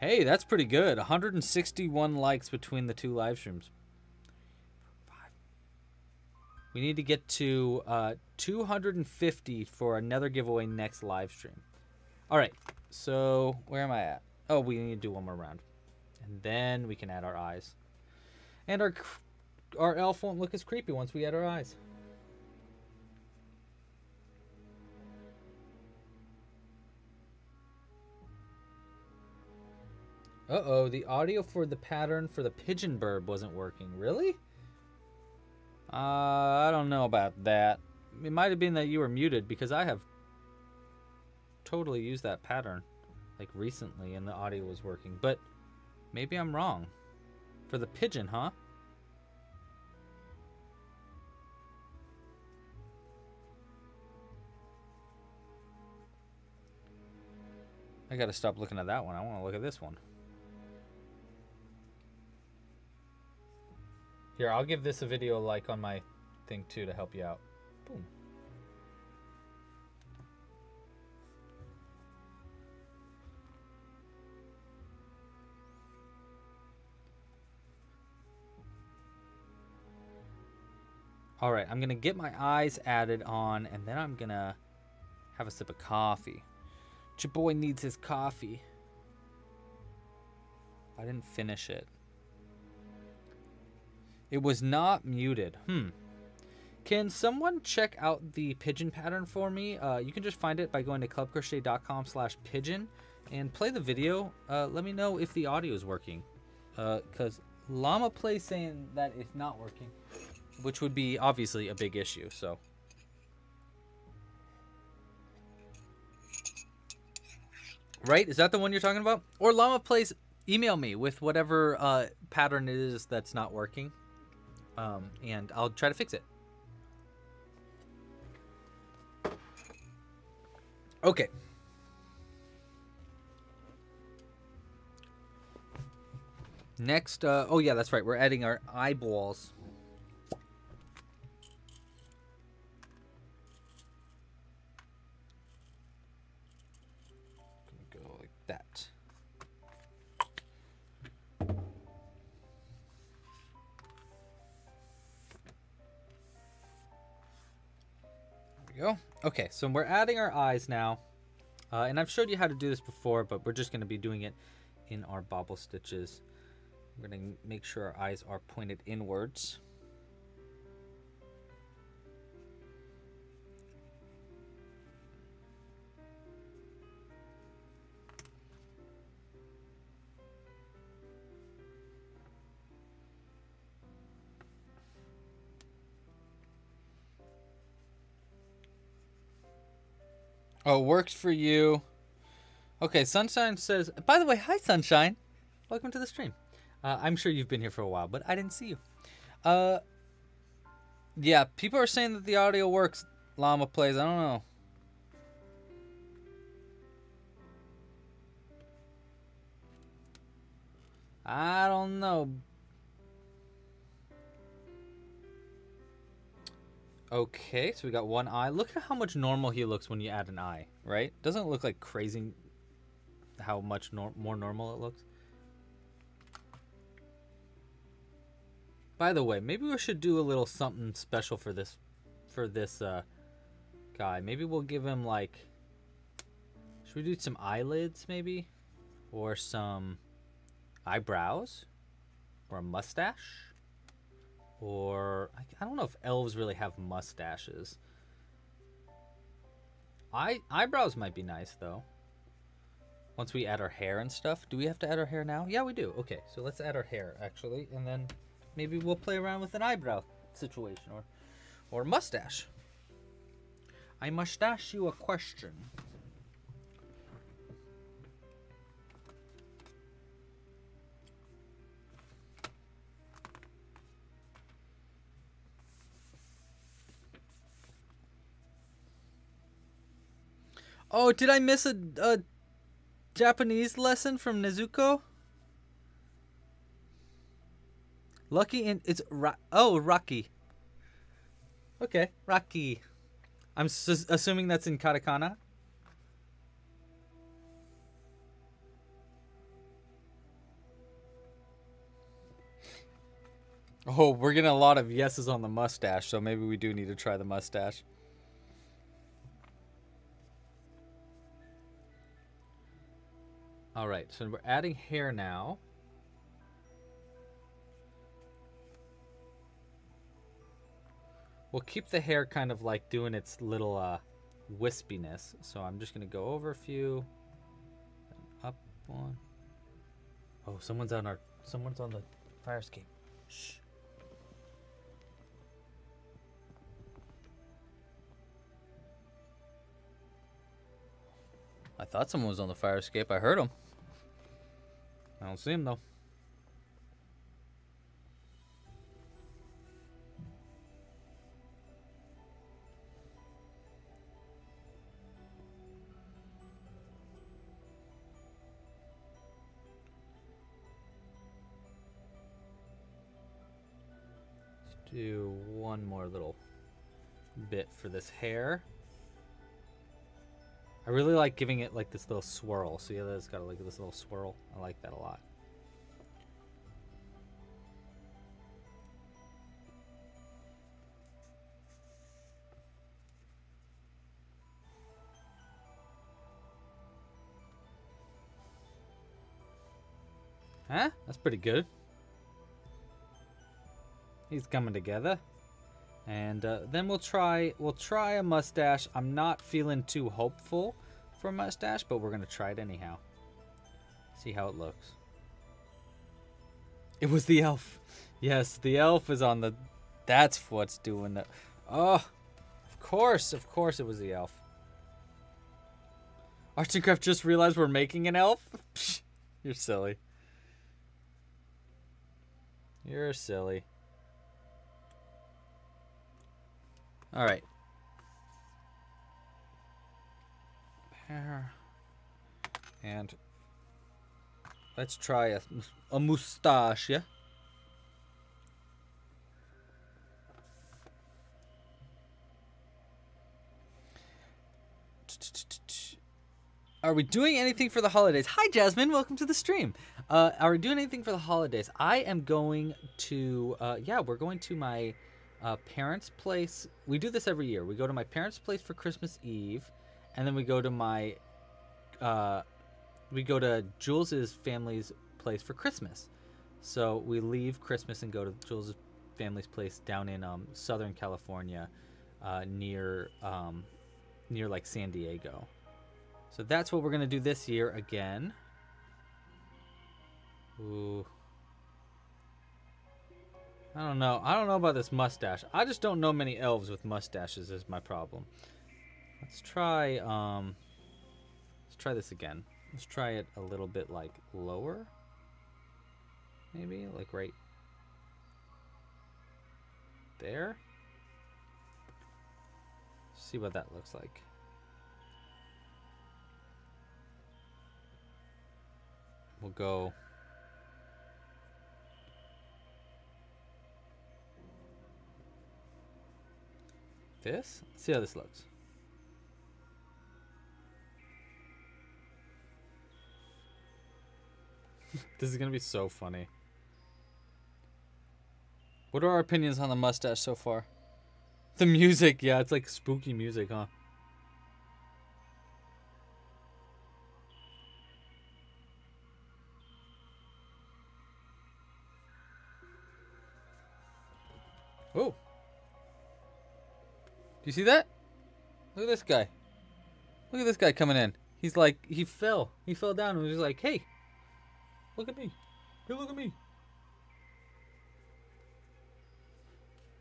Hey, that's pretty good. one hundred sixty-one likes between the two live streams. We need to get to uh, two hundred fifty for another giveaway next live stream. All right. So, where am I at? Oh, we need to do one more round. And then we can add our eyes. And our our elf won't look as creepy once we add our eyes. Uh-oh, the audio for the pattern for the pigeon bird wasn't working. Really? Uh, I don't know about that. It might have been that you were muted, because I have totally used that pattern like recently and the audio was working, but maybe I'm wrong for the pigeon, huh? I gotta stop looking at that one. I want to look at this one here. I'll give this a video like on my thing too to help you out. Boom. All right, I'm gonna get my eyes added on, and then I'm gonna have a sip of coffee. Your boy needs his coffee. I didn't finish it. It was not muted. Hmm. Can someone check out the pigeon pattern for me? Uh, you can just find it by going to club crochet dot com slash pigeon and play the video. Uh, let me know if the audio is working, uh, because Llama Play saying that it's not working, which would be obviously a big issue, so. Right? Is that the one you're talking about? Or Llama Plays, email me with whatever uh, pattern it is that's not working, um, and I'll try to fix it. Okay. Next, uh, oh yeah, that's right. We're adding our eyeballs. That. There we go. Okay, so we're adding our eyes now, uh, and I've showed you how to do this before, but we're just going to be doing it in our bobble stitches. We're going to make sure our eyes are pointed inwards. Oh, it works for you. Okay, Sunshine says, by the way, hi, Sunshine. Welcome to the stream. Uh, I'm sure you've been here for a while, but I didn't see you. Uh, yeah, people are saying that the audio works, Llama Plays. I don't know. I don't know. Okay, so we got one eye. Look at how much normal he looks when you add an eye, right? Doesn't it look like crazy how much nor more normal it looks? By the way, maybe we should do a little something special for this for this uh, guy. Maybe we'll give him like... Should we do some eyelids maybe? Or some eyebrows? Or a mustache? Or, I don't know if elves really have mustaches. Eye, eyebrows might be nice, though. Once we add our hair and stuff. Do we have to add our hair now? Yeah, we do. Okay, so let's add our hair, actually. And then maybe we'll play around with an eyebrow situation or, or mustache. I must ask you a question. Oh, did I miss a, a Japanese lesson from Nezuko? Lucky and it's Ra oh Rocky. Okay, Rocky. I'm s assuming that's in katakana. Oh, we're getting a lot of yeses on the mustache, so maybe we do need to try the mustache. All right, so we're adding hair now. We'll keep the hair kind of like doing its little uh, wispiness. So I'm just gonna go over a few, up one. Oh, someone's on our, someone's on the fire escape. Shh. I thought someone was on the fire escape. I heard him. I don't see him, though. Let's do one more little bit for this hair. I really like giving it like this little swirl. So yeah, that's got like this little swirl. I like that a lot. Huh? That's pretty good. He's coming together. And uh, then we'll try we'll try a mustache. I'm not feeling too hopeful for a mustache, but we're gonna try it anyhow. See how it looks. It was the elf. Yes, the elf is on the. That's what's doing the. Oh, of course, of course, it was the elf. Arts and Craft just realized we're making an elf. Psh, you're silly. You're silly. All right. Hair. And let's try a, a mustache, yeah? Are we doing anything for the holidays? Hi, Jasmine. Welcome to the stream. Uh, are we doing anything for the holidays? I am going to, uh, yeah, we're going to my... Uh, parents' place. We do this every year. We go to my parents' place for Christmas Eve, and then we go to my, uh, we go to Jules's family's place for Christmas. So we leave Christmas and go to Jules's family's place down in um, Southern California, uh, near um, near like San Diego. So that's what we're gonna do this year again. Ooh. I don't know. I don't know about this mustache. I just don't know many elves with mustaches is my problem. Let's try, um, let's try this again. Let's try it a little bit, like, lower. Maybe, like, right there. See what that looks like. We'll go... this. Let's see how this looks. This is going to be so funny. What are our opinions on the mustache so far? The music, yeah, it's like spooky music, huh? Oh. Do you see that? Look at this guy. Look at this guy coming in. He's like, he fell. He fell down and was like, hey, look at me. Hey, look at me.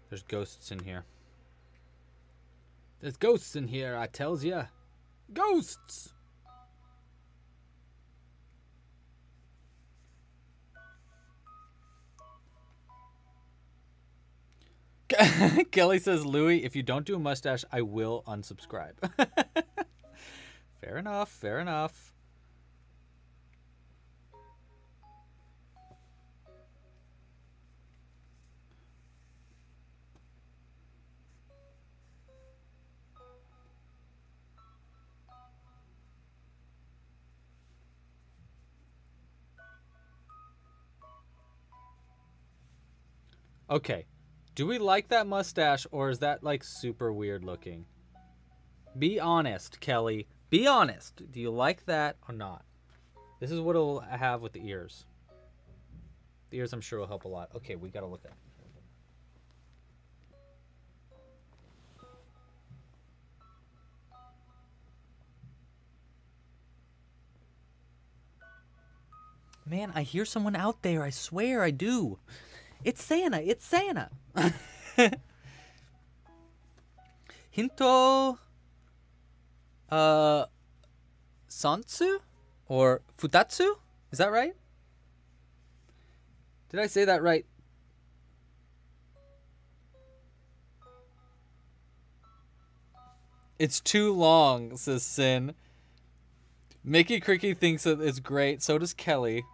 There's ghosts in here. There's ghosts in here, I tells ya. Ghosts! Kelly says, Louie, if you don't do a mustache, I will unsubscribe. Fair enough, fair enough. Okay, do we like that mustache, or is that like super weird looking? Be honest, Kelly. Be honest. Do you like that or not? This is what it'll have with the ears. The ears, I'm sure, will help a lot. Okay, we gotta look at it. Man, I hear someone out there. I swear I do. It's Santa. It's Santa. Hinto uh, Sansu or Futatsu? Is that right? Did I say that right? It's too long, says Sin. Mickey Cricky thinks that it's great. So does Kelly.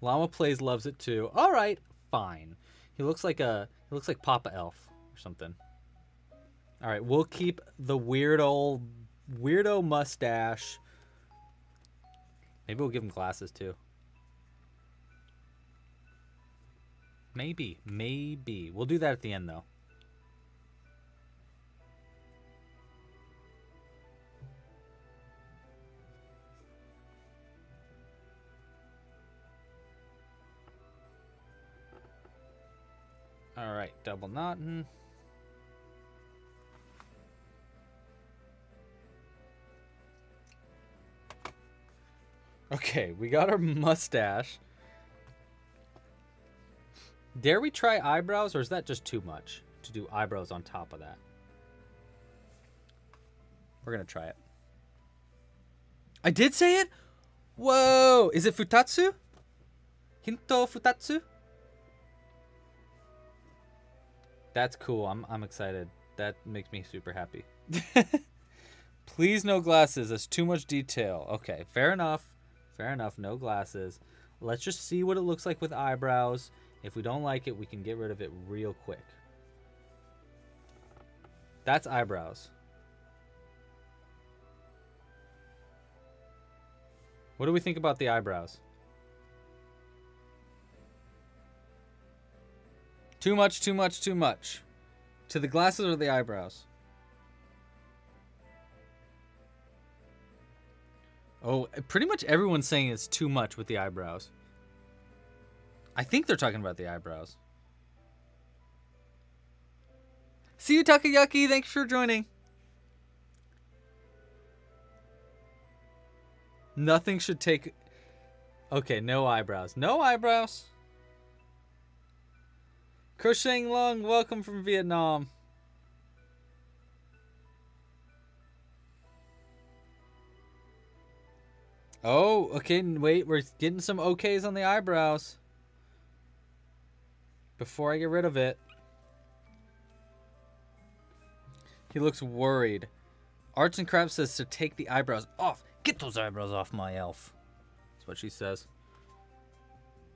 Llama Plays loves it too. All right. Fine. He looks like a he looks like Papa Elf or something. All right, we'll keep the weird old weirdo mustache. Maybe we'll give him glasses too. Maybe, maybe. We'll do that at the end though. All right, double knotting. Okay, we got our mustache. Dare we try eyebrows, or is that just too much to do eyebrows on top of that? We're gonna try it. I did say it? Whoa, is it Futatsu? Hinto Futatsu? That's cool. I'm, I'm excited. That makes me super happy. Please, no glasses. That's too much detail. Okay, fair enough. Fair enough. No glasses. Let's just see what it looks like with eyebrows. If we don't like it, we can get rid of it real quick. That's eyebrows. What do we think about the eyebrows? Too much, too much, too much. To the glasses or the eyebrows? Oh, pretty much everyone's saying it's too much with the eyebrows. I think they're talking about the eyebrows. See you, Takayaki. Thanks for joining. Nothing should take... Okay, no eyebrows. No eyebrows. Crocheting Long, welcome from Vietnam. Oh, okay, wait, we're getting some okays on the eyebrows. Before I get rid of it. He looks worried. Arts and Crafts says to take the eyebrows off. Get those eyebrows off my elf. That's what she says.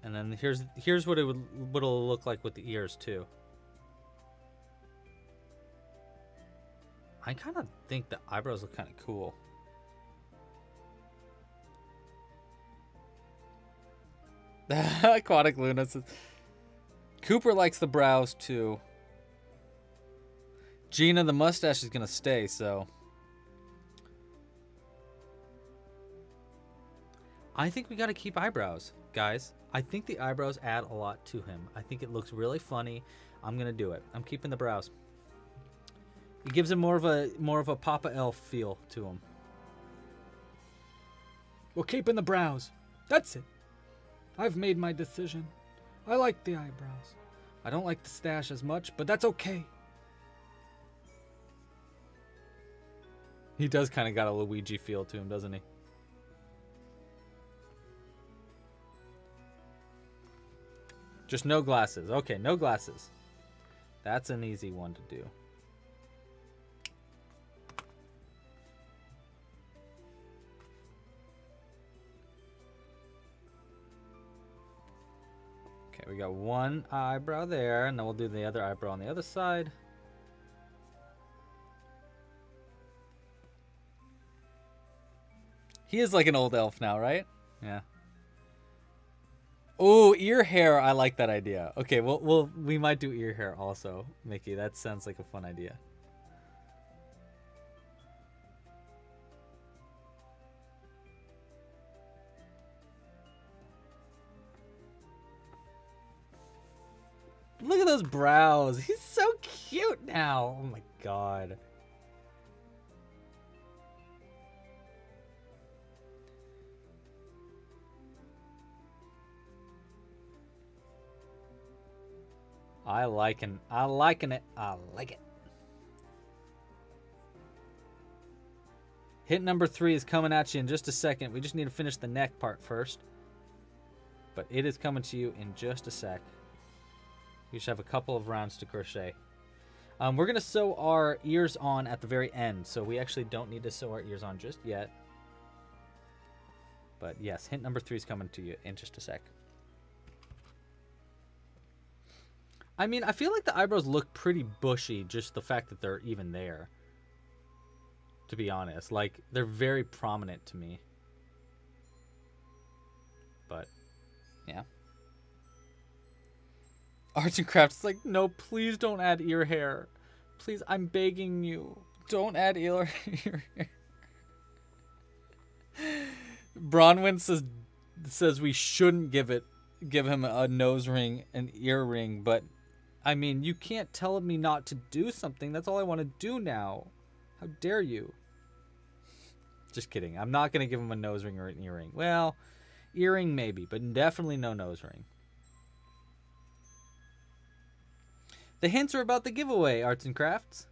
And then here's here's what it would what it'll look like with the ears too. I kind of think the eyebrows look kind of cool. Aquatic Luna says, Cooper likes the brows too. Gina, the mustache is gonna stay, so I think we gotta keep eyebrows, guys. I think the eyebrows add a lot to him. I think it looks really funny. I'm gonna do it. I'm keeping the brows. It gives him more of a more of a Papa Elf feel to him. We're keeping the brows. That's it. I've made my decision. I like the eyebrows. I don't like the stash as much, but that's okay. He does kind of got a Luigi feel to him, doesn't he? Just no glasses. Okay, no glasses. That's an easy one to do. Okay, we got one eyebrow there, and then we'll do the other eyebrow on the other side. He is like an old elf now, right? Yeah. Oh, ear hair. I like that idea. Okay, well, we'll we might do ear hair also, Mickey. That sounds like a fun idea. Look at those brows. He's so cute now. Oh my god. I liking, I liking it. I like it. Hit number three is coming at you in just a second. We just need to finish the neck part first. But it is coming to you in just a sec. You should have a couple of rounds to crochet. Um, we're going to sew our ears on at the very end. So we actually don't need to sew our ears on just yet. But yes, hint number three is coming to you in just a sec. I mean, I feel like the eyebrows look pretty bushy, just the fact that they're even there. To be honest, like, they're very prominent to me. But, yeah. Arts and Crafts is like, no, please don't add ear hair. Please, I'm begging you. Don't add ear hair. Bronwyn says, says we shouldn't give it, give him a nose ring, an earring, but... I mean, you can't tell me not to do something. That's all I want to do now. How dare you? Just kidding. I'm not going to give him a nose ring or an earring. Well, earring maybe, but definitely no nose ring. The hints are about the giveaway, Arts and Crafts.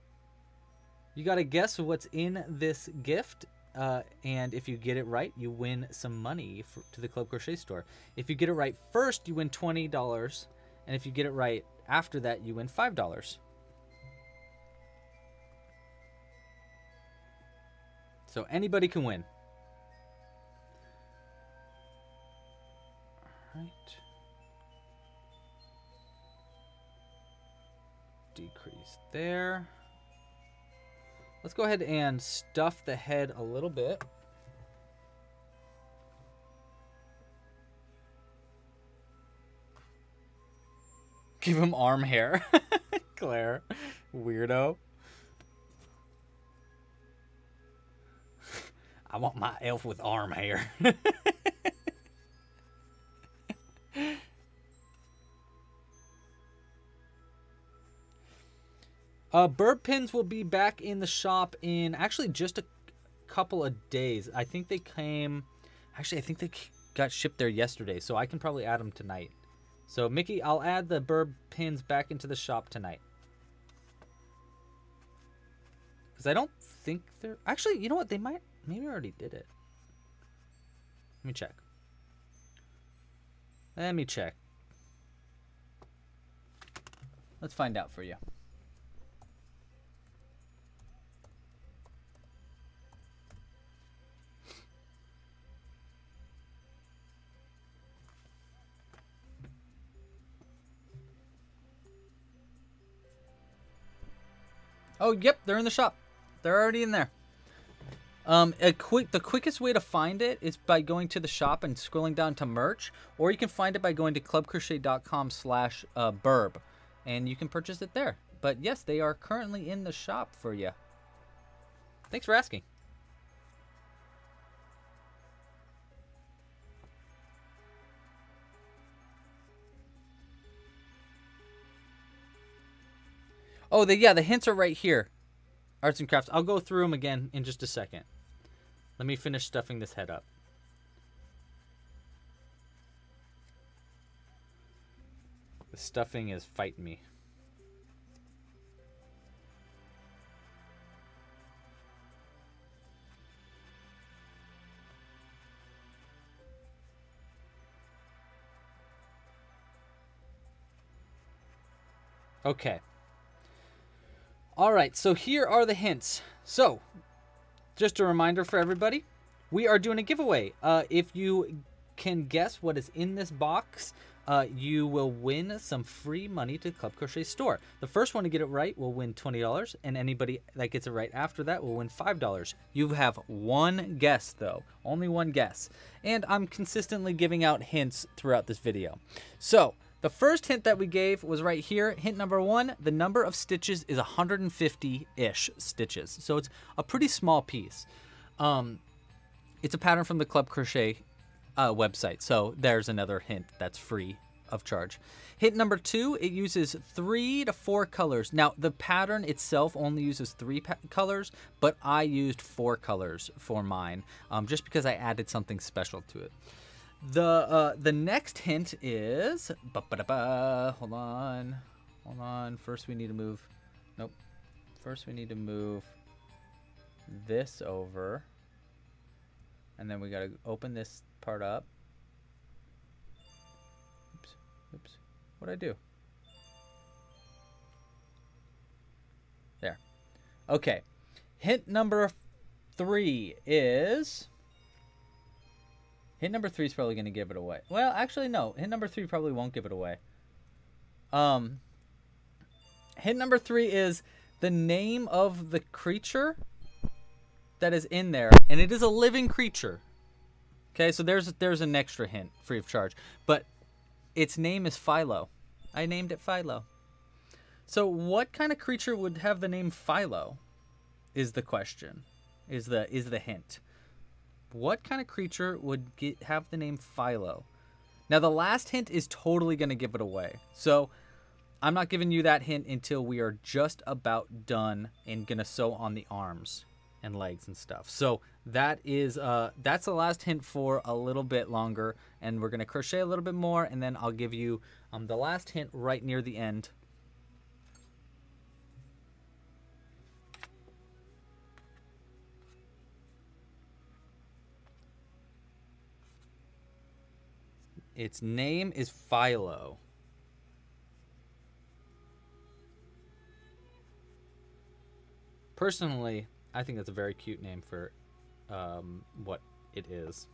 You got to guess what's in this gift. Uh, and if you get it right, you win some money for, to the Club Crochet store. If you get it right first, you win twenty dollars. And if you get it right... after that, you win five dollars. So anybody can win. All right. Decrease there. Let's go ahead and stuff the head a little bit. Give him arm hair. Claire, weirdo. I want my elf with arm hair. uh, Burp pins will be back in the shop in actually just a couple of days. I think they came... Actually, I think they got shipped there yesterday, so I can probably add them tonight. So, Mickey, I'll add the burb pins back into the shop tonight. Because I don't think they're... Actually, you know what? They might... Maybe I already did it. Let me check. Let me check. Let's find out for you. Oh, yep, they're in the shop. They're already in there. Um, a quick, the quickest way to find it is by going to the shop and scrolling down to merch, or you can find it by going to club crochet dot com slash burb, and you can purchase it there. But yes, they are currently in the shop for you. Thanks for asking. Oh, the, yeah, the hints are right here. Arts and crafts. I'll go through them again in just a second. Let me finish stuffing this head up. The stuffing is fighting me. Okay. All right, so here are the hints. So, just a reminder for everybody, we are doing a giveaway. Uh, if you can guess what is in this box, uh, you will win some free money to the Club Crochet store. The first one to get it right will win twenty dollars, and anybody that gets it right after that will win five dollars. You have one guess, though. Only one guess. And I'm consistently giving out hints throughout this video. So, the first hint that we gave was right here. Hint number one, the number of stitches is one hundred fifty-ish stitches. So it's a pretty small piece. Um, it's a pattern from the Club Crochet uh, website. So there's another hint that's free of charge. Hint number two, it uses three to four colors. Now the pattern itself only uses three colors, but I used four colors for mine um, just because I added something special to it. The uh, the next hint is ba -ba -da -ba. Hold on, hold on. First we need to move. Nope. First we need to move this over, and then we gotta open this part up. Oops, oops. What'd I do? There. Okay. Hint number three is. Hint number three is probably going to give it away. Well, actually, no. Hint number three probably won't give it away. Um, hint number three is the name of the creature that is in there. And it is a living creature. Okay, so there's, there's an extra hint, free of charge. But its name is Philo. I named it Philo. So what kind of creature would have the name Philo is the question, is the, is the hint. What kind of creature would get, have the name Philo? Now, the last hint is totally going to give it away. So, I'm not giving you that hint until we are just about done and going to sew on the arms and legs and stuff. So, that is, uh, that's the last hint for a little bit longer. And we're going to crochet a little bit more. And then I'll give you um, the last hint right near the end. Its name is Philo. Personally, I think that's a very cute name for um, what it is.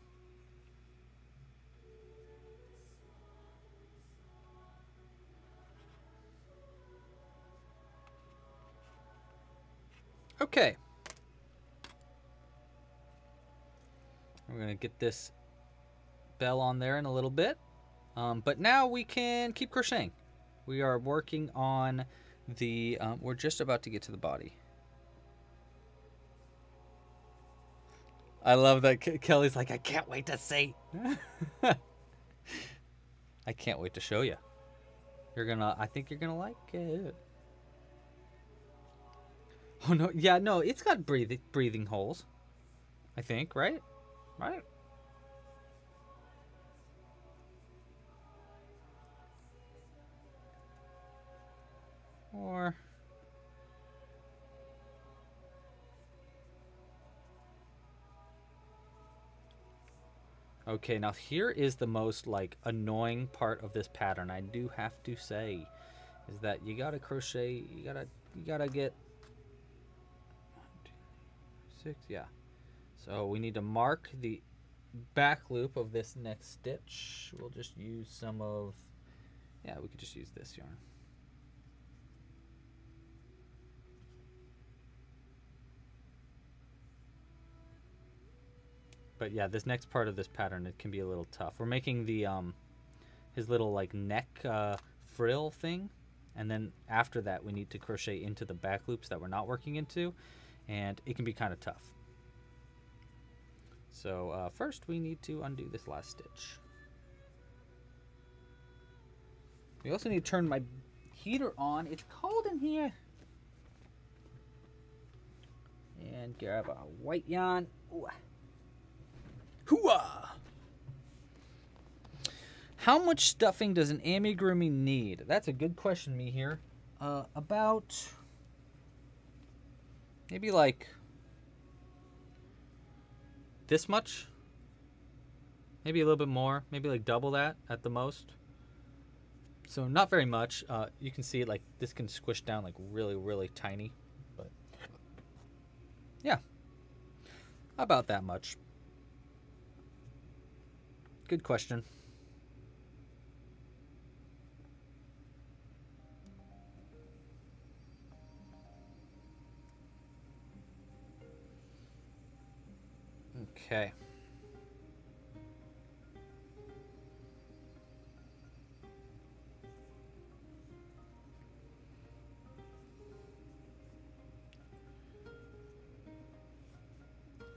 Okay. I'm gonna get this bell on there in a little bit, um, but now we can keep crocheting. We are working on the um, we're just about to get to the body. I love that Ke Kelly's like, I can't wait to see. I can't wait to show you. You're gonna, I think you're gonna like it. Oh no, yeah, no, it's got breathing breathing holes, I think, right? Right? Or okay, now here is the most like annoying part of this pattern, I do have to say, is that you gotta crochet, you gotta you gotta get one, two, three, six, yeah. So we need to mark the back loop of this next stitch. We'll just use some of, yeah, we could just use this yarn. But yeah, this next part of this pattern, it can be a little tough. We're making the um, his little like neck uh, frill thing. And then after that, we need to crochet into the back loops that we're not working into. And it can be kind of tough. So uh, first, we need to undo this last stitch. We also need to turn my heater on. It's cold in here. And grab a white yarn. Ooh. Hooah! How much stuffing does an amigurumi need? That's a good question, me here. Uh, about maybe like this much. Maybe a little bit more. Maybe like double that at the most. So not very much. Uh, you can see like this can squish down like really, really tiny. But yeah, about that much. Good question. Okay.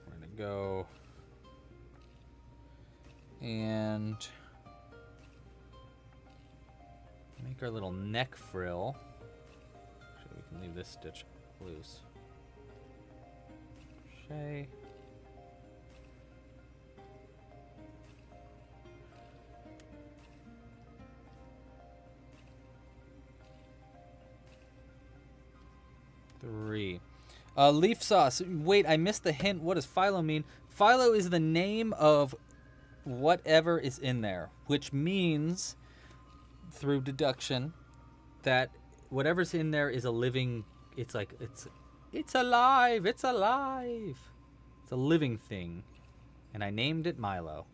We're gonna go and make our little neck frill. Actually, we can leave this stitch loose. Crochet. Three. Uh, leaf sauce. Wait, I missed the hint. What does Philo mean? Philo is the name of whatever is in there, which means, through deduction, that whatever's in there is a living. It's like it's, it's alive. It's alive. It's a living thing, and I named it Milo.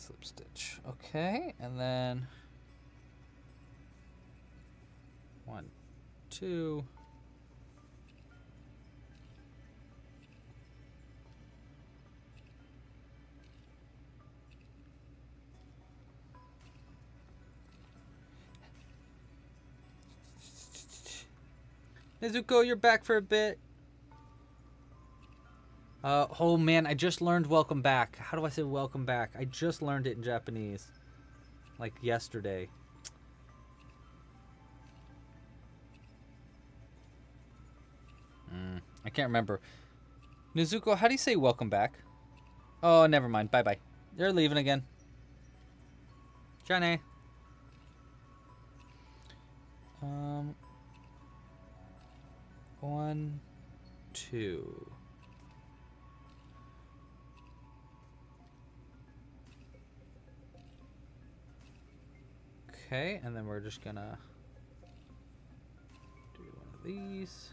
Slip stitch. Okay, and then one, two, Nezuko, you're back for a bit. Uh, oh man, I just learned welcome back. How do I say welcome back? I just learned it in Japanese, like yesterday. Mm, I can't remember. Nezuko, how do you say welcome back? Oh, never mind. Bye bye. They're leaving again. Johnny. Um. One, two. Okay, and then we're just gonna do one of these.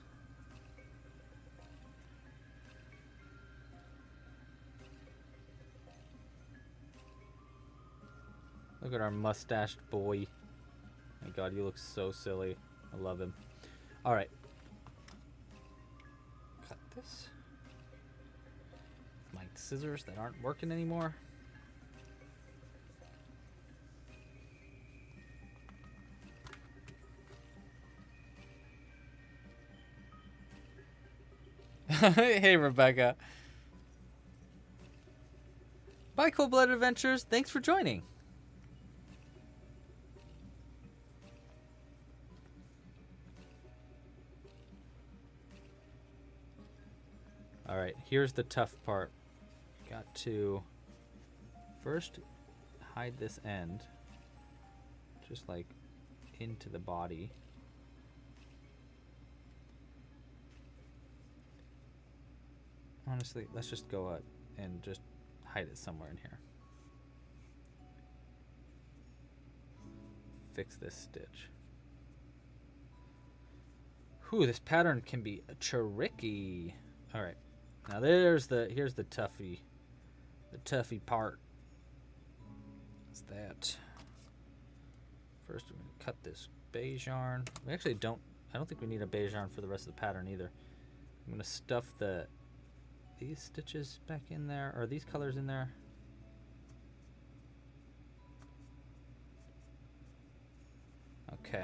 Look at our mustached boy. My God, you look so silly. I love him. All right. Cut this. My scissors that aren't working anymore. Hey, Rebecca. Bye, Cold Blood Adventures. Thanks for joining. All right, here's the tough part. Got to first hide this end, just like into the body. Honestly, let's just go up and just hide it somewhere in here. Fix this stitch. Whew, this pattern can be tricky. All right, now there's the here's the toughy, the toughy part. It's that. First, we're going to cut this beige yarn. We actually don't, I don't think we need a beige yarn for the rest of the pattern either. I'm going to stuff the these stitches back in there, or these colors in there. Okay.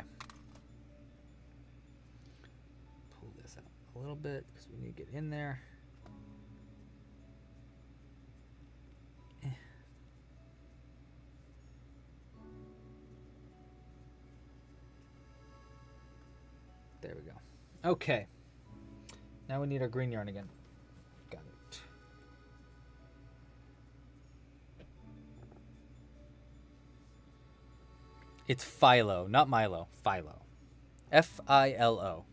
Pull this out a little bit because we need to get in there. There we go. Okay. Now we need our green yarn again. Got it. It's Philo, not Milo. Philo. F I L O.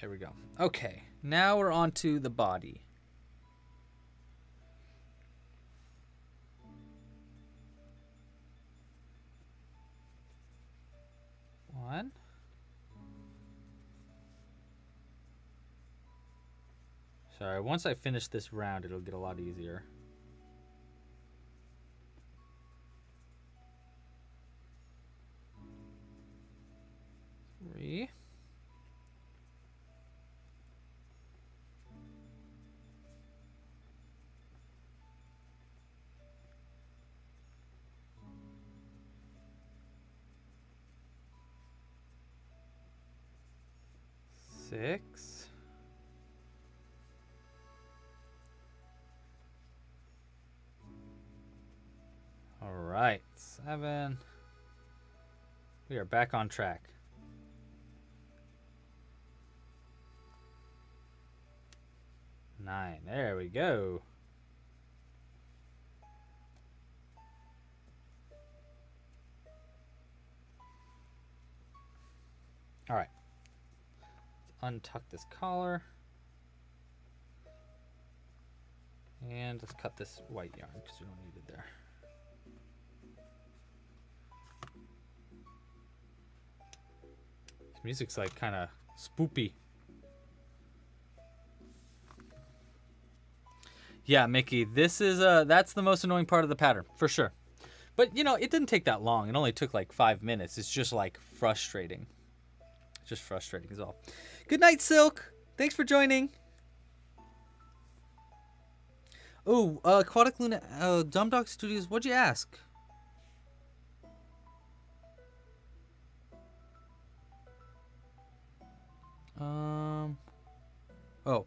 There we go. Okay. Now we're on to the body. One. Sorry, once I finish this round, it'll get a lot easier. Three. Six. All right, seven. We are back on track. Nine. There we go. All right. Untuck this collar and let's cut this white yarn because we don't need it there. This music's like kind of spoopy. Yeah, Mickey, this is uh that's the most annoying part of the pattern for sure, but you know, it didn't take that long. It only took like five minutes. It's just like frustrating. Just frustrating is all. Good night, Silk. Thanks for joining. Oh, uh, Aquatic Luna, uh, Dumb Dog Studios, what'd you ask? Um. Oh.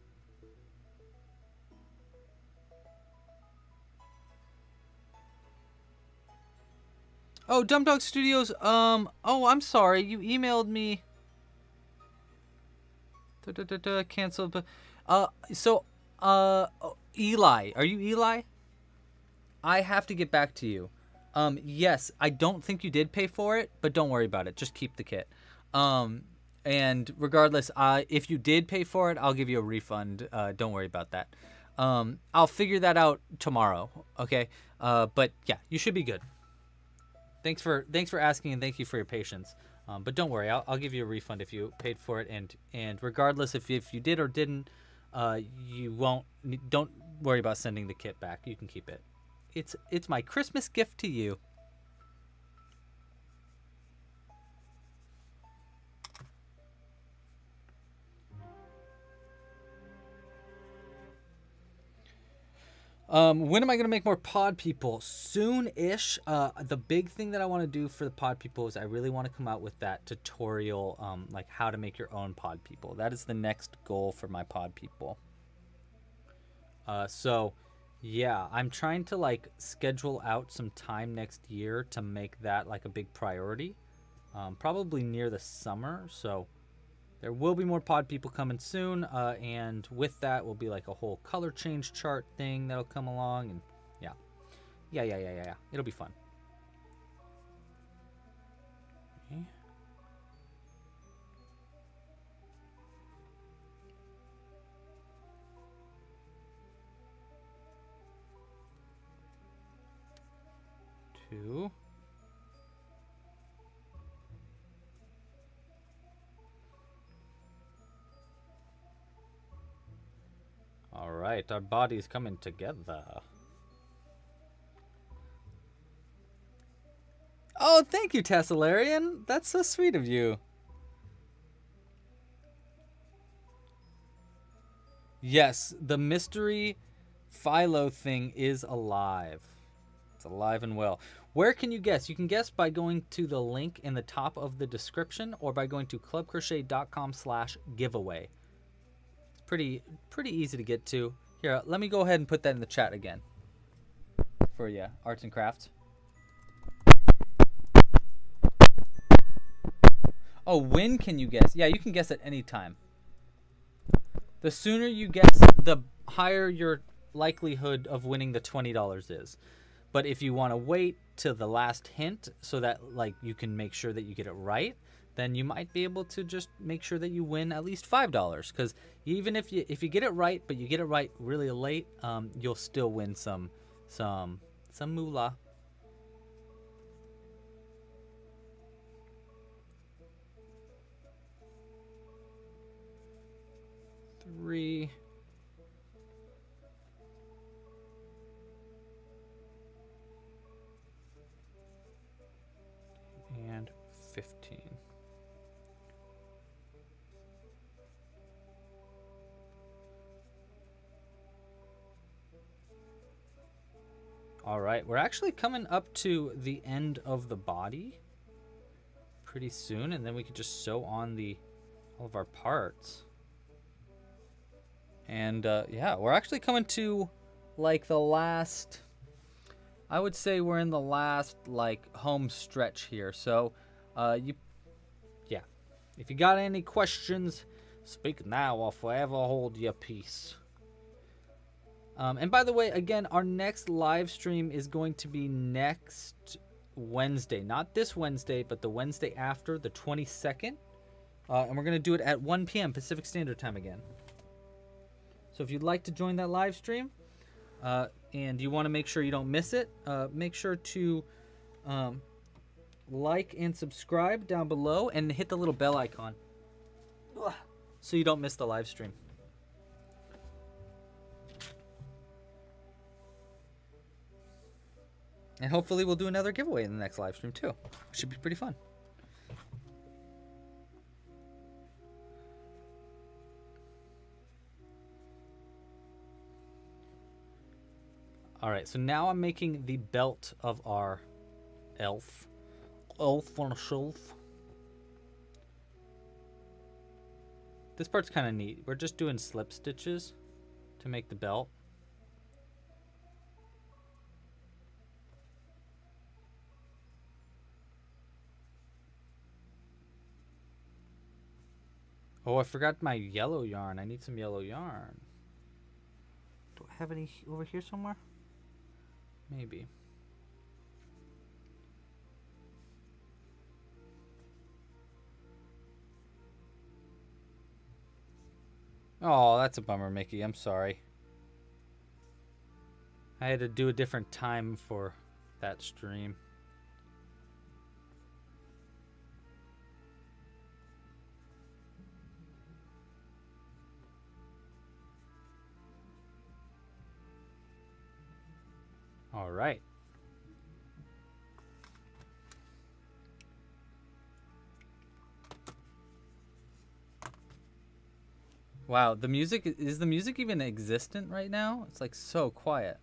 Oh, Dumb Dog Studios, um, oh, I'm sorry. You emailed me. Da, da, da, canceled, but uh, so uh, oh, Eli, are you Eli? I have to get back to you. Um, yes, I don't think you did pay for it, but don't worry about it. Just keep the kit. Um, and regardless, uh, if you did pay for it, I'll give you a refund. Uh, don't worry about that. Um, I'll figure that out tomorrow. Okay. Uh, but yeah, you should be good. Thanks for thanks for asking and thank you for your patience. Um, but don't worry, I'll, I'll give you a refund if you paid for it, and and regardless if if you did or didn't, uh, you won't. Don't worry about sending the kit back. You can keep it. It's it's my Christmas gift to you. Um, when am I going to make more pod people? Soon-ish. Uh, the big thing that I want to do for the pod people is I really want to come out with that tutorial, um, like how to make your own pod people. That is the next goal for my pod people. Uh, so, yeah, I'm trying to like schedule out some time next year to make that like a big priority. Um, probably near the summer. So there will be more pod people coming soon, uh, and with that will be like a whole color change chart thing that'll come along, and yeah. Yeah, yeah, yeah, yeah, yeah. It'll be fun. Okay. Two. Alright, our body's coming together. Oh, thank you, Tassilarian. That's so sweet of you. Yes, the mystery Philo thing is alive. It's alive and well. Where can you guess? You can guess by going to the link in the top of the description or by going to club crochet dot com slash giveaway. It's pretty, pretty easy to get to. Here, let me go ahead and put that in the chat again for you, arts and crafts. Oh, when can you guess? Yeah, you can guess at any time. The sooner you guess, the higher your likelihood of winning the twenty dollars is. But if you want to wait till the last hint so that like you can make sure that you get it right, then you might be able to just make sure that you win at least five dollars. Because even if you if you get it right, but you get it right really late, um, you'll still win some some some moolah. Three. And fifteen. All right, we're actually coming up to the end of the body pretty soon, and then we could just sew on the all of our parts. And uh, yeah, we're actually coming to like the last. I would say we're in the last like home stretch here. So, uh, you, yeah. If you got any questions, speak now or forever hold your peace. Um, and by the way, again, our next live stream is going to be next Wednesday, not this Wednesday, but the Wednesday after, the twenty-second, uh, and we're gonna do it at one P M Pacific Standard Time again. So if you'd like to join that live stream. Uh, and you want to make sure you don't miss it, uh, make sure to um, like and subscribe down below and hit the little bell icon so you don't miss the live stream. And hopefully we'll do another giveaway in the next live stream too. Should be pretty fun. All right, so now I'm making the belt of our elf. Elf on a shelf. This part's kind of neat. We're just doing slip stitches to make the belt. Oh, I forgot my yellow yarn. I need some yellow yarn. Do I have any over here somewhere? Maybe. Oh, that's a bummer, Mickey. I'm sorry. I had to do a different time for that stream. All right. Wow, the music, is the music even existent right now? It's like so quiet.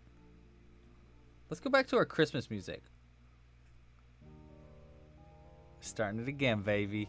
Let's go back to our Christmas music. Starting it again, baby.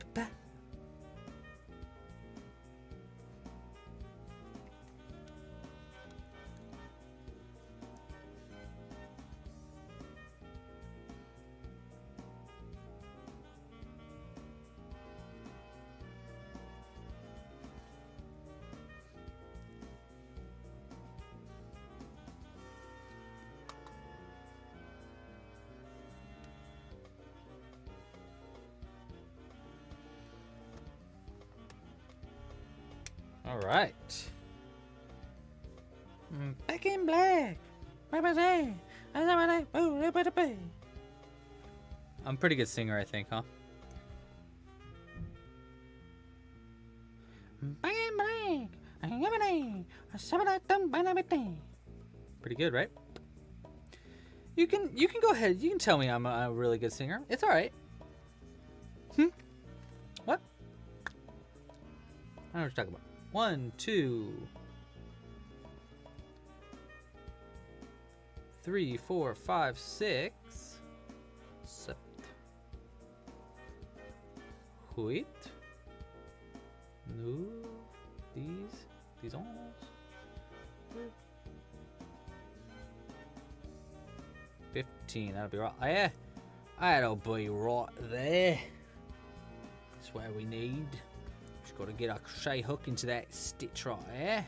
ba, ba. Mm. Back in black. I'm a pretty good singer, I think, huh? Back in black. Pretty good, right? You can you can go ahead. You can tell me I'm a, a really good singer. It's all right. Hmm. What? I don't know what you're talking about. One, two, three, four, five, six, seven, eight, nine, these. These almost. fifteen, that'll be right. Yeah, that'll be right there. That's where we need. Just got to get our crochet hook into that stitch right there.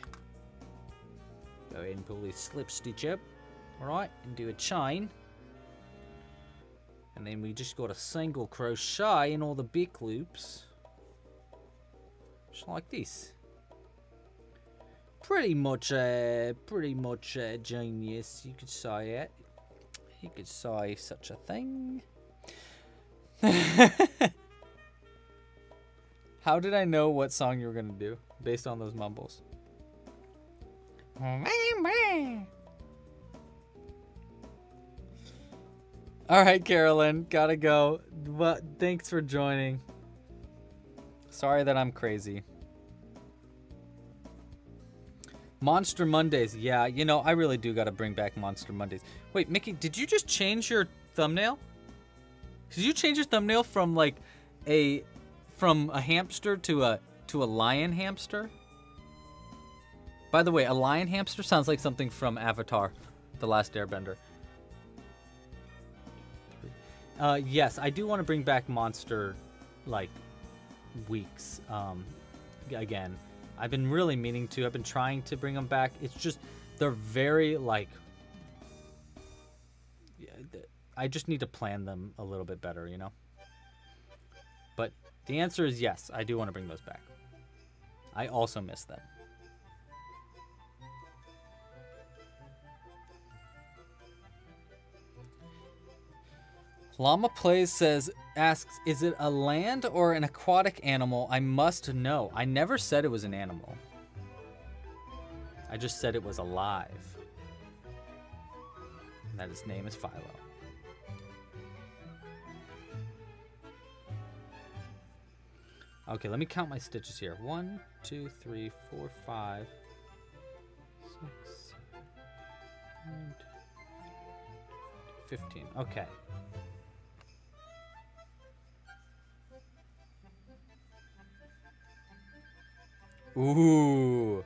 Go ahead and pull this slip stitch up. Alright, and do a chain. And then we just got a single crochet in all the big loops. Just like this. Pretty much a, pretty much a genius, you could say it. You could say such a thing. How did I know what song you were going to do based on those mumbles? Alright, Carolyn, gotta go. But thanks for joining. Sorry that I'm crazy. Monster Mondays. Yeah, you know, I really do got to bring back Monster Mondays. Wait, Mickey, did you just change your thumbnail? Did you change your thumbnail from like a from a hamster to a to a lion hamster? By the way, a lion hamster sounds like something from Avatar, The Last Airbender. Uh, yes, I do want to bring back monster like weeks um, again. I've been really meaning to. I've been trying to bring them back. It's just, they're very, like... I just need to plan them a little bit better, you know? But the answer is yes. I do want to bring those back. I also miss them. Llama Plays says... asks, is it a land or an aquatic animal? I must know. I never said it was an animal. I just said it was alive. And that his name is Philo. Okay, let me count my stitches here. One, two, three, four, five, six, seven, eight, fifteen. Okay. Ooh.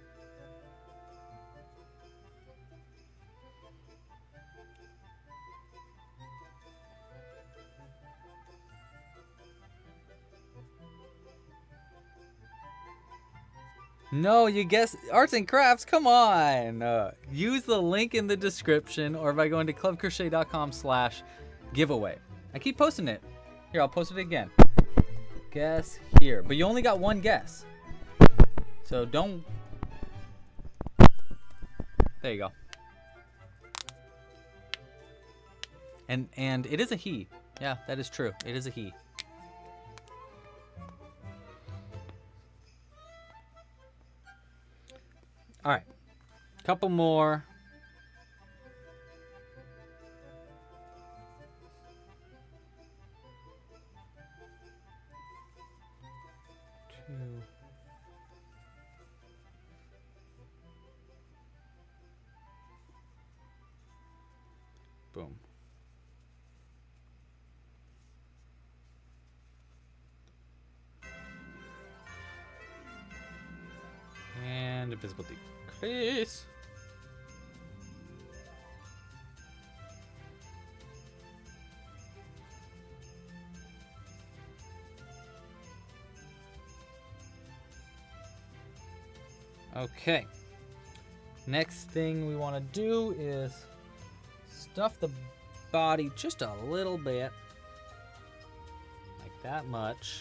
No, you guess arts and crafts. Come on. Uh, use the link in the description or by going to club crochet dot com slash giveaway. I keep posting it. Here, I'll post it again. Guess here. But you only got one guess. So don't... There you go. And and it is a he. Yeah, that is true. It is a he. All right. Couple more. Two... Boom. And invisible decrease. Okay. Next thing we want to do is stuff the body just a little bit, like that much,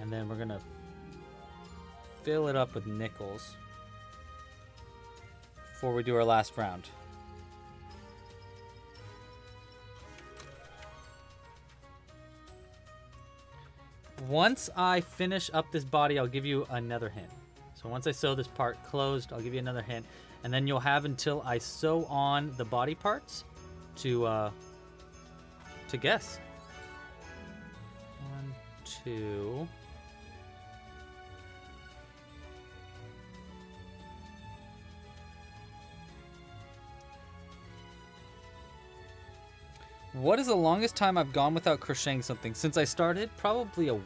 and then we're gonna fill it up with nickels. before we do our last round. Once I finish up this body, I'll give you another hint. So once I sew this part closed, I'll give you another hint. And then you'll have until I sew on the body parts to uh, to guess. One, two... What is the longest time I've gone without crocheting something since I started? Probably a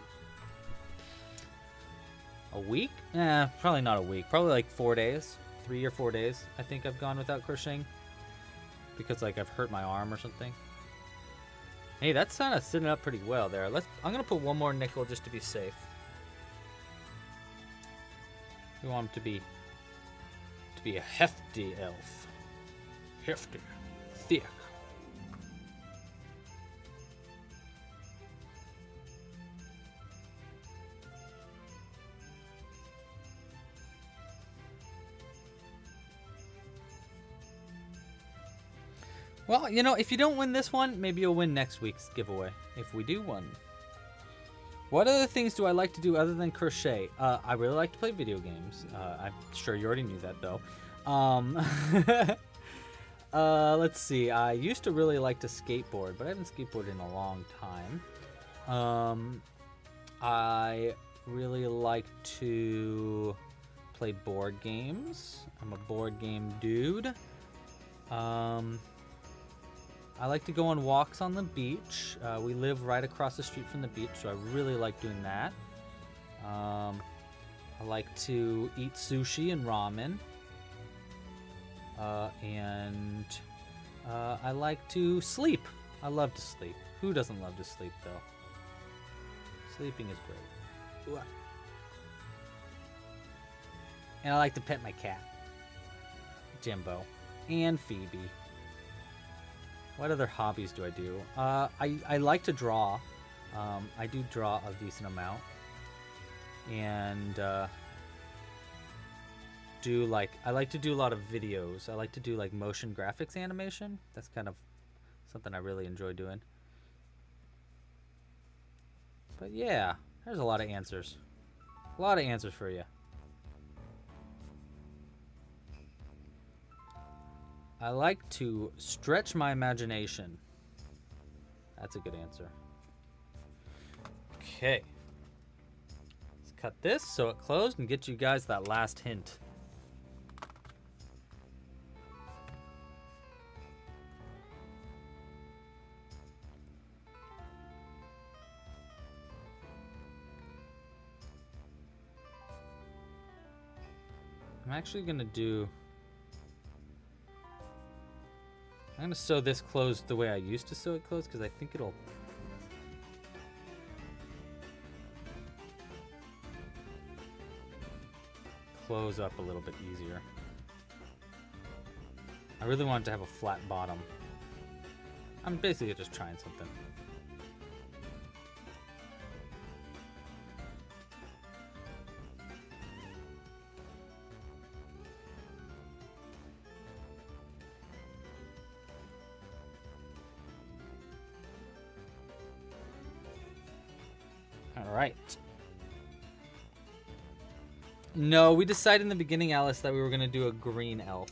a week? Eh, probably not a week. Probably like four days, three or four days. I think I've gone without crocheting because like I've hurt my arm or something. Hey, that's kind of sitting up pretty well there. Let's. I'm gonna put one more nickel just to be safe. We want him to be to be a hefty elf, hefty, thick. Well, you know, if you don't win this one, maybe you'll win next week's giveaway, if we do one. What other things do I like to do other than crochet? Uh, I really like to play video games. Uh, I'm sure you already knew that, though. Um, uh, let's see. I used to really like to skateboard, but I haven't skateboarded in a long time. Um, I really like to play board games. I'm a board game dude. Um... I like to go on walks on the beach. Uh, we live right across the street from the beach, so I really like doing that. Um, I like to eat sushi and ramen. Uh, and uh, I like to sleep. I love to sleep. Who doesn't love to sleep, though? Sleeping is great. Ooh. And I like to pet my cat, Jimbo, and Phoebe. What other hobbies do I do? Uh, I, I like to draw. Um, I do draw a decent amount. And uh, do like, I like to do a lot of videos. I like to do like motion graphics animation. That's kind of something I really enjoy doing. But yeah, there's a lot of answers. A lot of answers for you. I like to stretch my imagination. That's a good answer. Okay. Let's cut this so it closed and get you guys that last hint. I'm actually gonna do... I'm gonna sew this closed the way I used to sew it closed because I think it'll... close up a little bit easier. I really wanted to have a flat bottom. I'm basically just trying something. No, we decided in the beginning, Alice, that we were going to do a green elf.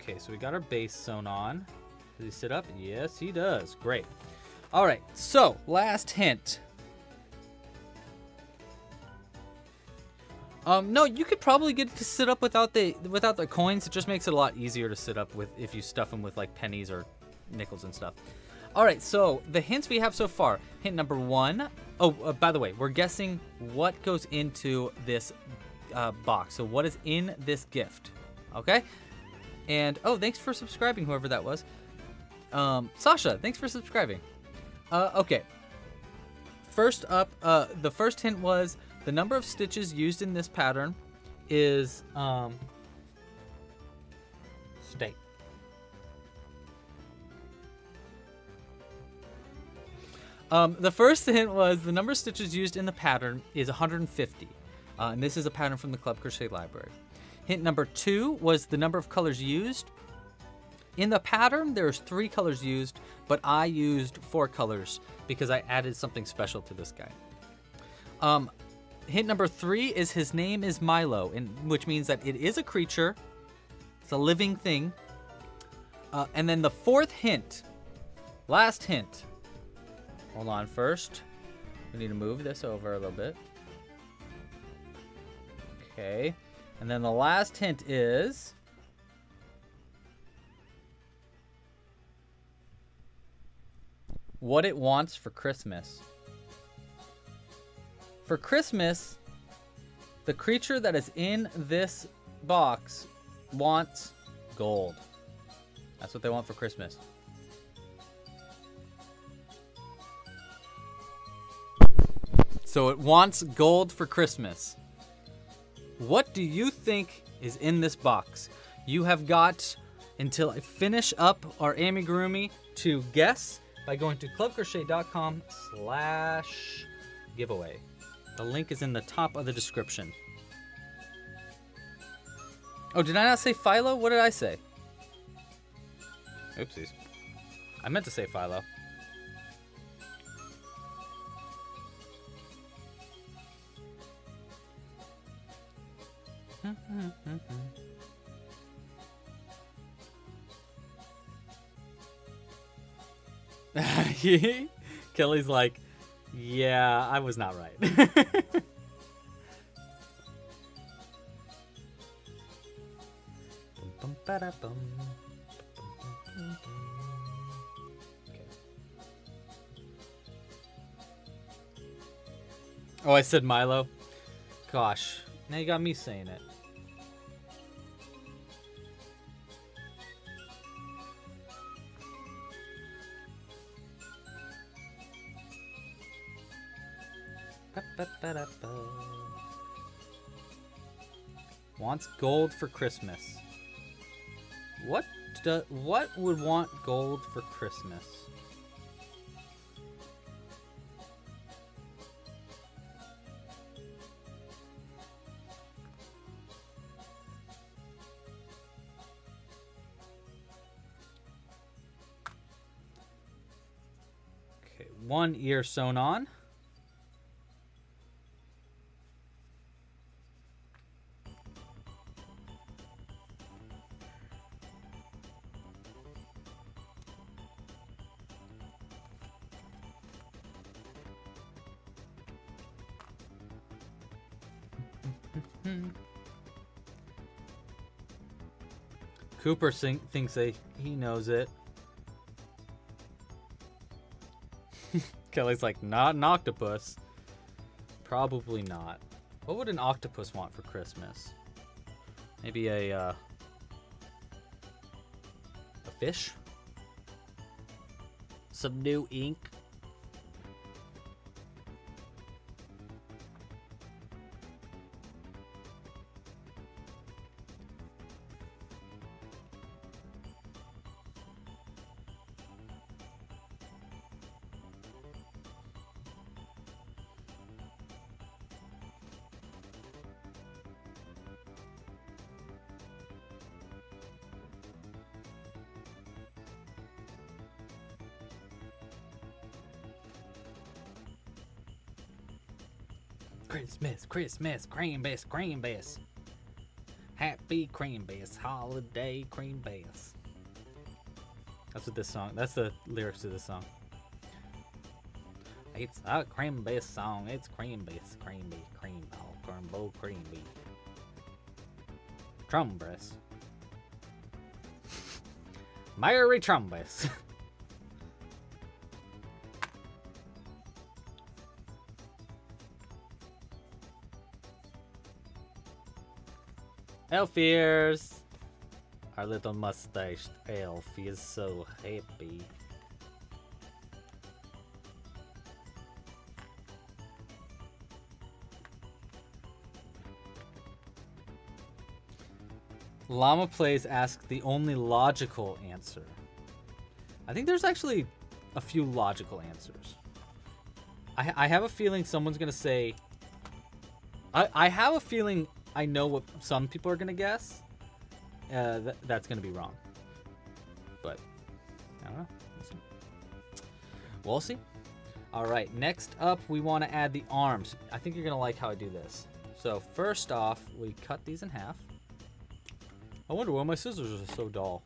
Okay, so we got our base sewn on. Does he sit up? Yes, he does. Great. All right, so last hint. Um, no, you could probably get it to sit up without the without the coins. It just makes it a lot easier to sit up with if you stuff them with like pennies or nickels and stuff. All right, so the hints we have so far. Hint number one. Oh, uh, by the way, we're guessing what goes into this uh, box. So what is in this gift, okay? And, oh, thanks for subscribing, whoever that was. Um, Sasha, thanks for subscribing. Uh, okay. First up, uh, the first hint was the number of stitches used in this pattern is... Um, state. Um, the first hint was the number of stitches used in the pattern is one hundred fifty. Uh, and this is a pattern from the Club Crochet library. Hint number two was the number of colors used. In the pattern, there's three colors used, but I used four colors because I added something special to this guy. Um, hint number three is his name is Milo, and which means that it is a creature. It's a living thing. Uh, and then the fourth hint, last hint. Hold on first. We need to move this over a little bit. Okay. And then the last hint is... what it wants for Christmas. For Christmas, the creature that is in this box wants gold. That's what they want for Christmas. So it wants gold for Christmas. What do you think is in this box? You have got until I finish up our amigurumi to guess by going to clubcrochet.com slash giveaway. The link is in the top of the description. Oh, did I not say Philo? What did I say? Oopsies. I meant to say Philo. Kelly's like, yeah, I was not right. Okay. Oh, I said Milo. Gosh, now you got me saying it. Wants gold for Christmas. What do, what would want gold for Christmas? Okay, one ear sewn on. Cooper thinks they, he knows it. Kelly's like, not an octopus. Probably not. What would an octopus want for Christmas? Maybe a, uh, a fish? Some new ink? Christmas, Christmas, cream bass, cream bass. Happy cream bass, holiday cream bass. That's what this song, that's the lyrics to this song. It's a cream bass song, it's cream bass, cream bass, cream ball, cream bowl, cream bee. Trumbus. Merry Trumbus. Elf ears! Our little mustached elf is so happy. Llama Plays asks the only logical answer. I think there's actually a few logical answers. I, I have a feeling someone's gonna say I, I have a feeling I know what some people are going to guess. Uh, th that's going to be wrong. But, I don't know. We'll see. We'll see. All right, next up, we want to add the arms. I think you're going to like how I do this. So first off, we cut these in half. I wonder why my scissors are so dull.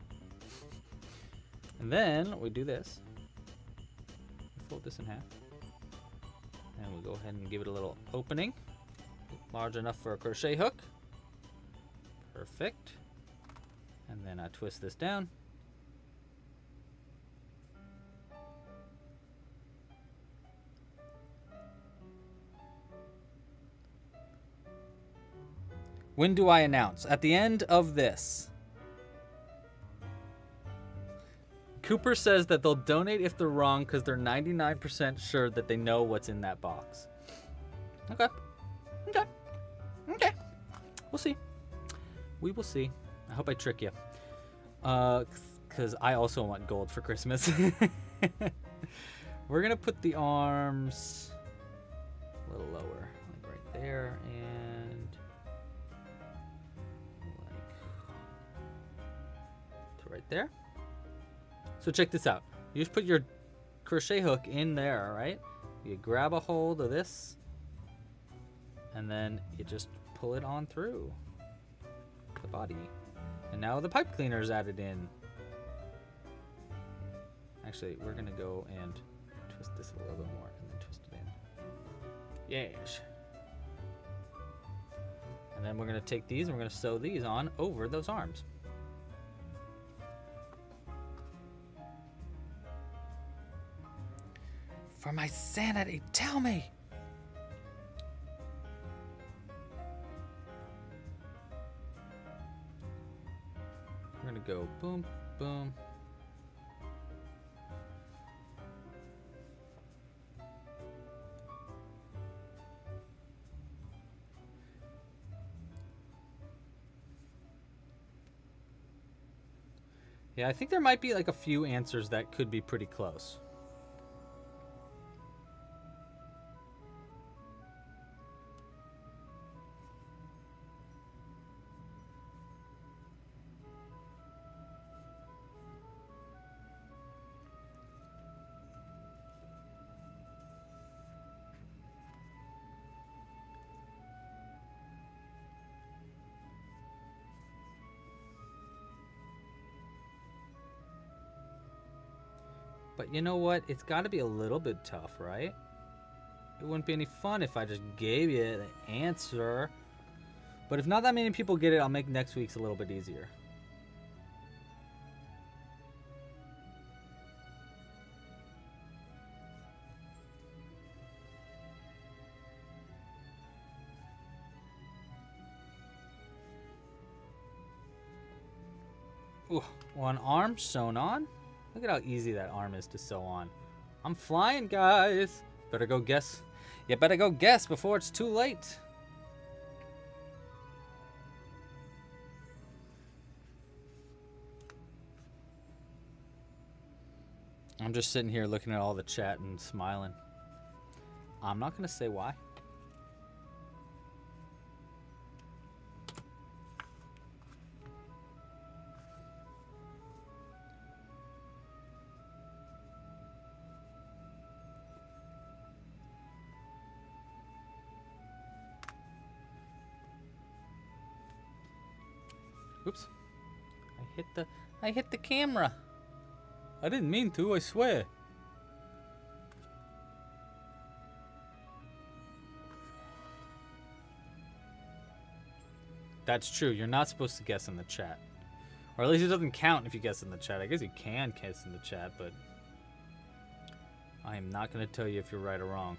And then we do this. We fold this in half. And we'll go ahead and give it a little opening. Large enough for a crochet hook. Perfect. And then I twist this down. When do I announce? At the end of this. Cooper says that they'll donate if they're wrong because they're ninety-nine percent sure that they know what's in that box. Okay. Okay. Okay. We'll see. We will see. I hope I trick you. Uh, because I also want gold for Christmas. We're going to put the arms a little lower. Like right there. And right there. So check this out. You just put your crochet hook in there, right? You grab a hold of this and then you just pull it on through the body. And now the pipe cleaner is added in. Actually, we're gonna go and twist this a little bit more and then twist it in. Yes. And then we're gonna take these and we're gonna sew these on over those arms. For my sanity, tell me! We're gonna go boom, boom. Yeah, I think there might be like a few answers that could be pretty close. But you know what? It's got to be a little bit tough, right? It wouldn't be any fun if I just gave you the answer. But if not that many people get it, I'll make next week's a little bit easier. Ooh, one arm sewn on. Look at how easy that arm is to sew on. I'm flying, guys. Better go guess. You better go guess before it's too late. I'm just sitting here looking at all the chat and smiling. I'm not going to say why. Oops, I hit the, I hit the camera. I didn't mean to, I swear. That's true, you're not supposed to guess in the chat. Or at least it doesn't count if you guess in the chat. I guess you can guess in the chat, but I am not gonna tell you if you're right or wrong.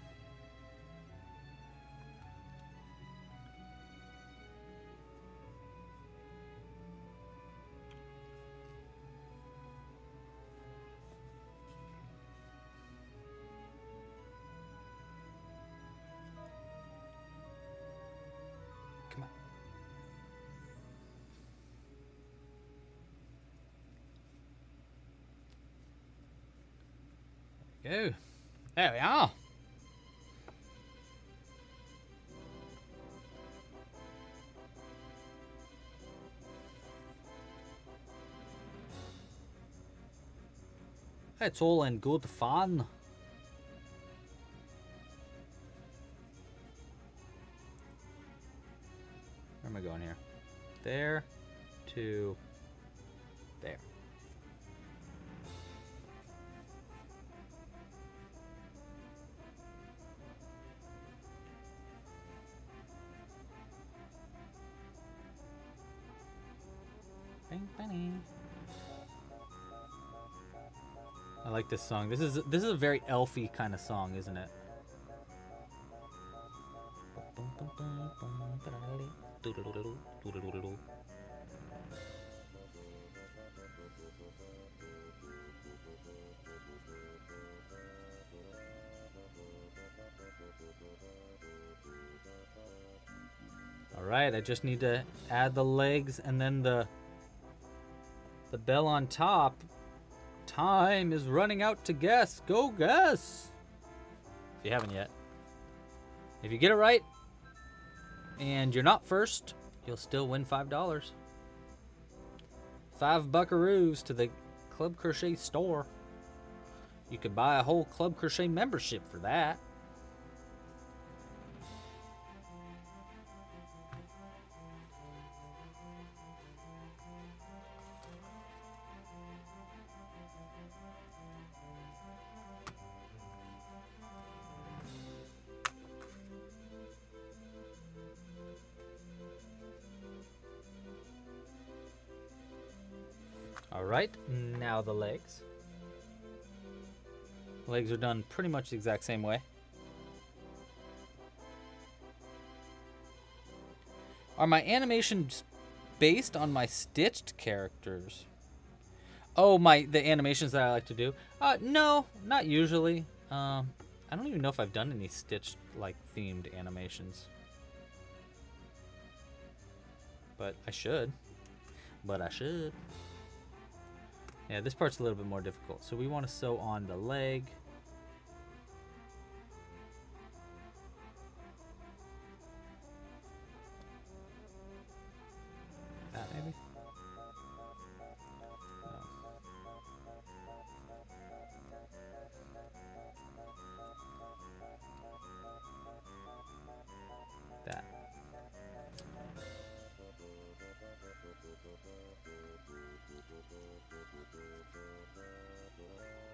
There we are. It's all in good fun. Where am I going here? There to there. I like this song. This is this is a very elfy kind of song, isn't it? All right, I just need to add the legs and then the the bell on top. Time is running out to guess. Go guess. If you haven't yet. If you get it right and you're not first, you'll still win five dollars. Five buckaroos to the Club Crochet store. You could buy a whole Club Crochet membership for that. Right, now the legs. Legs are done pretty much the exact same way. Are my animations based on my stitched characters? Oh, my the animations that I like to do? Uh, no, not usually. Um, I don't even know if I've done any stitched, like, themed animations. But I should. But I should. Yeah, this part's a little bit more difficult. So we want to sew on the leg. That maybe? No. That.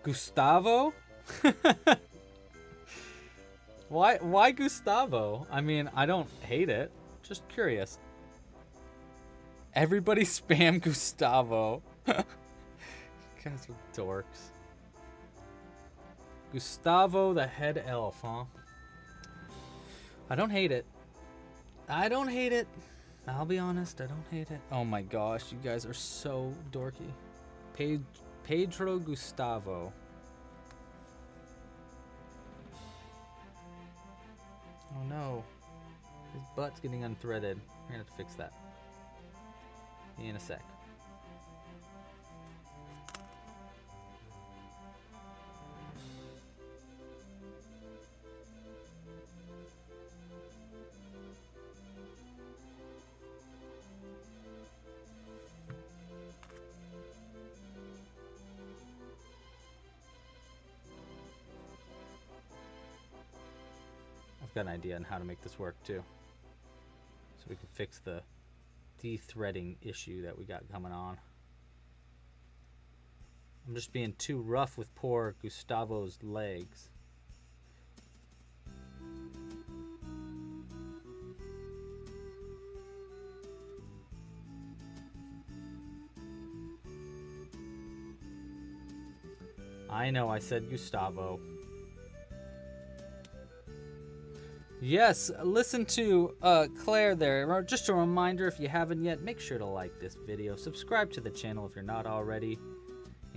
Gustavo? Why why Gustavo? I mean, I don't hate it. Just curious. Everybody spam Gustavo. You guys are dorks. Gustavo the head elf, huh? I don't hate it. I don't hate it. I'll be honest, I don't hate it. Oh my gosh, you guys are so dorky. Page Pedro Gustavo. Oh no. His butt's getting unthreaded. We're gonna have to fix that in a sec. Got an idea on how to make this work too, so we can fix the de-threading issue that we got coming on. I'm just being too rough with poor Gustavo's legs. I know I said Gustavo. Yes, listen to uh, Claire there. Just a reminder, if you haven't yet, make sure to like this video, subscribe to the channel if you're not already,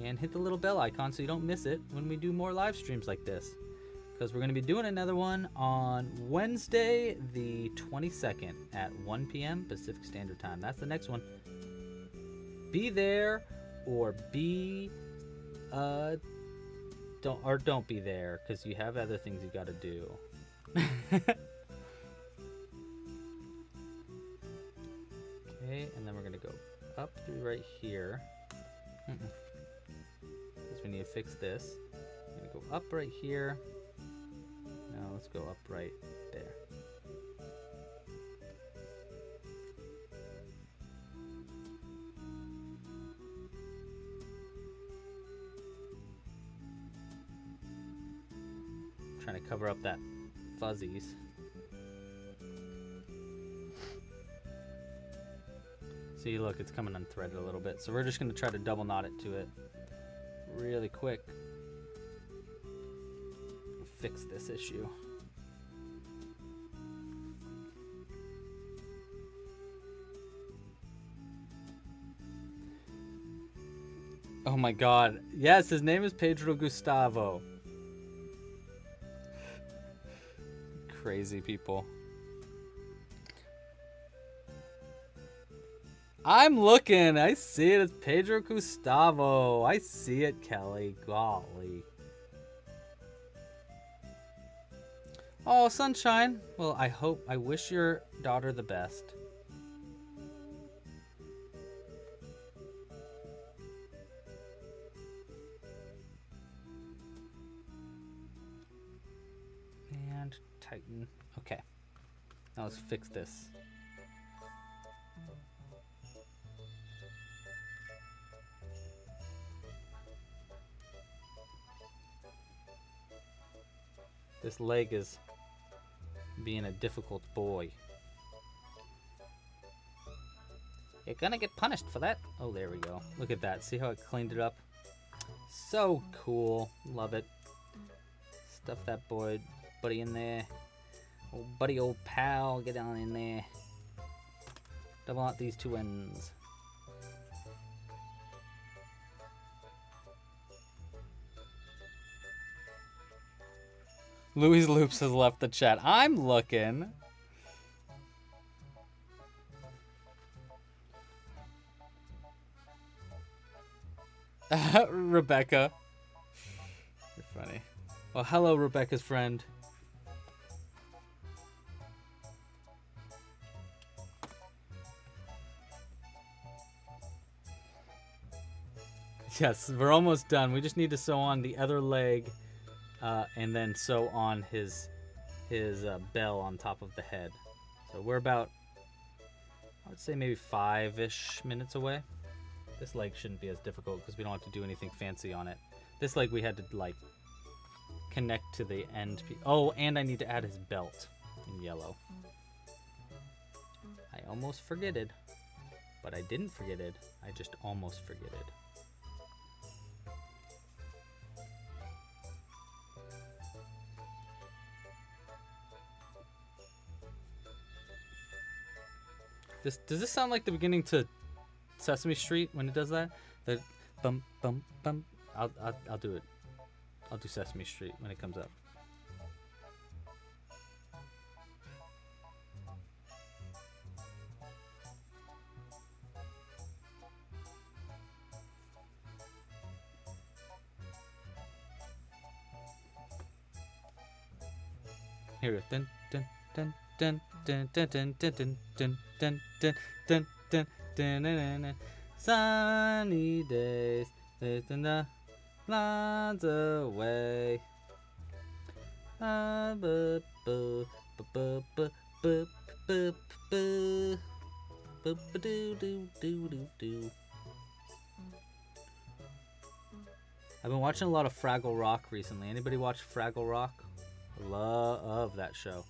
and hit the little bell icon so you don't miss it when we do more live streams like this. Because we're going to be doing another one on Wednesday the twenty-second at one P M Pacific Standard Time. That's the next one. Be there or be... Uh, don't, or don't be there, because you have other things you got to do. Okay, and then we're gonna go up through right here. Mm-mm. 'Cause we we need to fix this. I'm gonna go up right here. Now let's go up right there. I'm trying to cover up that fuzzies. See, look, it's coming unthreaded a little bit. So we're just gonna try to double knot it to it really quick. We'll fix this issue. Oh my God. Yes, his name is Pedro Gustavo. Crazy people. I'm looking. I see it. It's Pedro Gustavo. I see it, Kelly. Golly. Oh, Sunshine. Well, I hope. I wish your daughter the best. And tighten. Okay. Now let's fix this. This leg is being a difficult boy. You're gonna get punished for that. Oh, there we go. Look at that. See how it cleaned it up? So cool. Love it. Stuff that boy, buddy, in there. Old buddy, old pal. Get on in there. Double knot these two ends. Louie's Loops has left the chat. I'm looking. Rebecca. You're funny. Well, hello, Rebecca's friend. Yes, we're almost done. We just need to sew on the other leg. Uh, and then sew on his his uh, bell on top of the head. So we're about, I would say maybe five-ish minutes away. This leg shouldn't be as difficult because we don't have to do anything fancy on it. This leg we had to like connect to the end. Oh, and I need to add his belt in yellow. I almost forget it, but I didn't forget it. I just almost forget it. This, does this sound like the beginning to Sesame Street when it does that? The bum bum bum. I'll, I'll, I'll do it. I'll do Sesame Street when it comes up. Here we go. Dun dun dun dun dun dun dun dun dun dun. Dun, dun, dun, dun, dun, dun, dun, dun. Sunny days, lifting the lines away. Ah, bu, bu, bu, bu, bu, bu, bu, bu, bu, bu, do, do, do, do, do. I've been watching a lot of Fraggle Rock recently. Anybody watch Fraggle Rock? Love that show.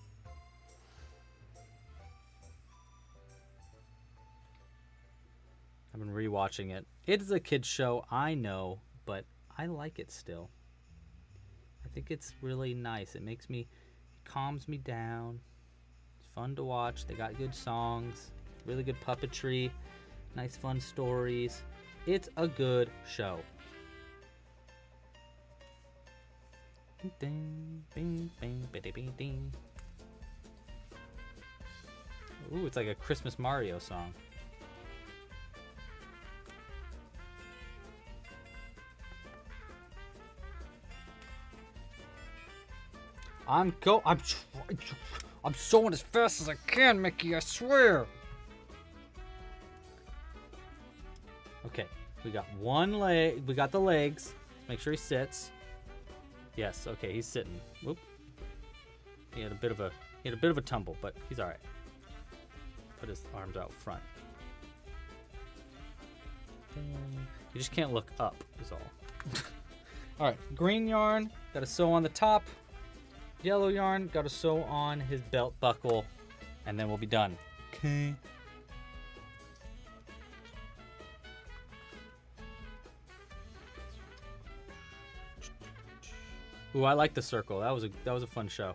I've been rewatching it. It is a kid's show, I know, but I like it still. I think it's really nice. It makes me, it calms me down. It's fun to watch. They got good songs, really good puppetry, nice fun stories. It's a good show. Ooh, it's like a Christmas Mario song. I'm go. I'm. Try I'm sewing as fast as I can, Mickey. I swear. Okay, we got one leg. We got the legs. Make sure he sits. Yes, okay, he's sitting. Whoop. He had a bit of a he had a bit of a tumble, but he's all right. Put his arms out front. You just can't look up, is all. All right, green yarn got to sew on the top. Yellow yarn got to sew on his belt buckle, and then we'll be done. Okay. Ooh, I like the circle. That was a that was a fun show.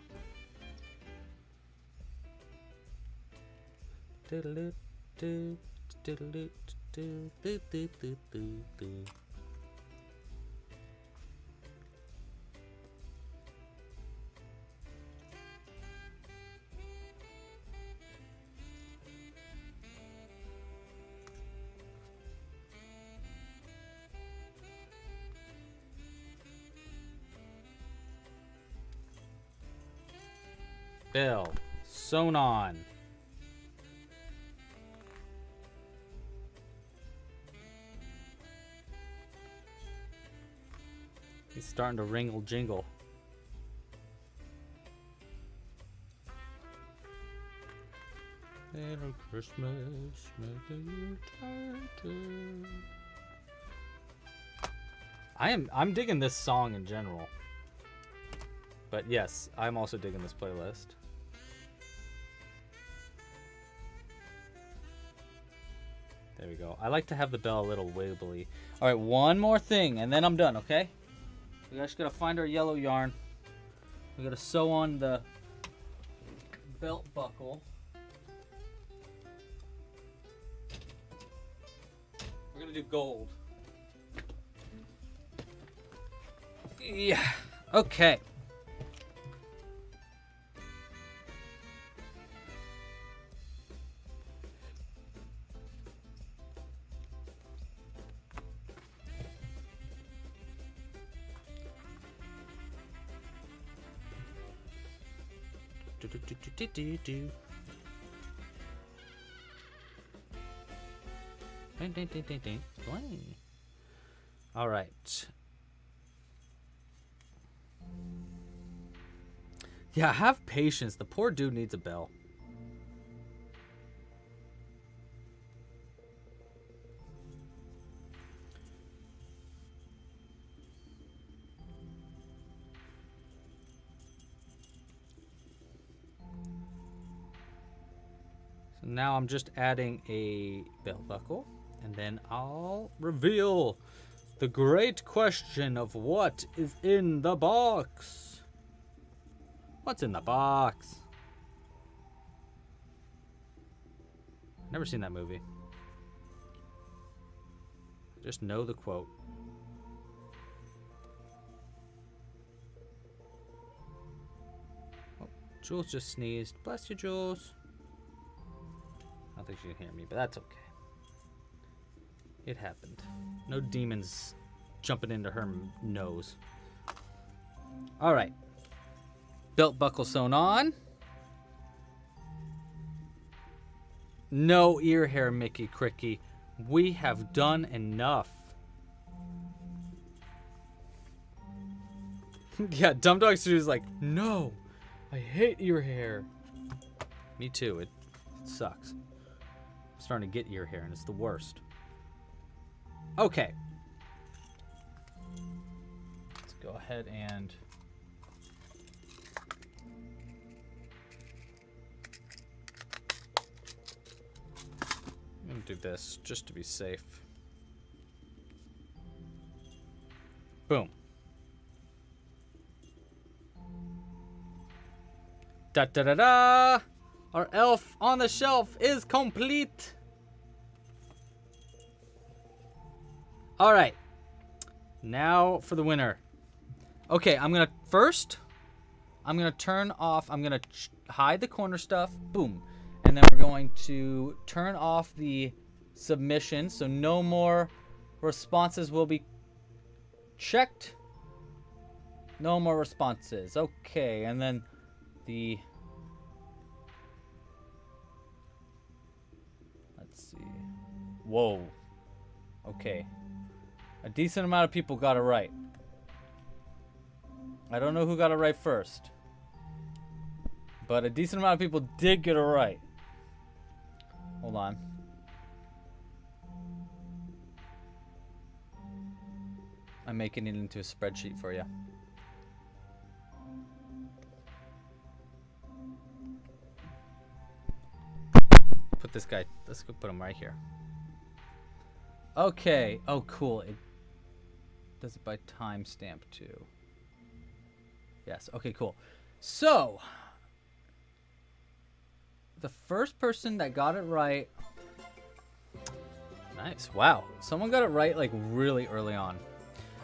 Bill, sewn on. He's starting to wringle jingle. Little Christmas, maybe you try to. I am I'm digging this song in general. But yes, I'm also digging this playlist. There we go. I like to have the bell a little wibbly. All right, one more thing, and then I'm done, okay? We're just going to find our yellow yarn. We're going to sew on the belt buckle. We're going to do gold. Yeah, okay. Do, do, do. Ding, ding, ding, ding, ding. All right. Yeah, have patience. The poor dude needs a bell. Now I'm just adding a belt buckle, and then I'll reveal the great question of what is in the box. What's in the box? Never seen that movie. Just know the quote. Oh, Jules just sneezed. Bless you, Jules. I don't think she can hear me, but that's okay. It happened. No demons jumping into her nose. All right. Belt buckle sewn on. No ear hair, Mickey Cricky. We have done enough. Yeah, Dumb Dog Studio is like, no, I hate ear hair. Me too. It, it sucks. Starting to get ear hair, and it's the worst. Okay. Let's go ahead and... I'm going to do this, just to be safe. Boom. Da-da-da-da! Our elf on the shelf is complete. All right, now for the winner. Okay, I'm gonna first, I'm gonna turn off, I'm gonna hide the corner stuff, boom. And then we're going to turn off the submission, so no more responses will be checked. No more responses, okay, and then the... Whoa. Okay. A decent amount of people got it right. I don't know who got it right first, but a decent amount of people did get it right. Hold on. I'm making it into a spreadsheet for you. Put this guy, let's go put him right here. Okay, oh cool. It does it by timestamp too. Yes, okay, cool. So, the first person that got it right, nice, wow. Someone got it right like really early on.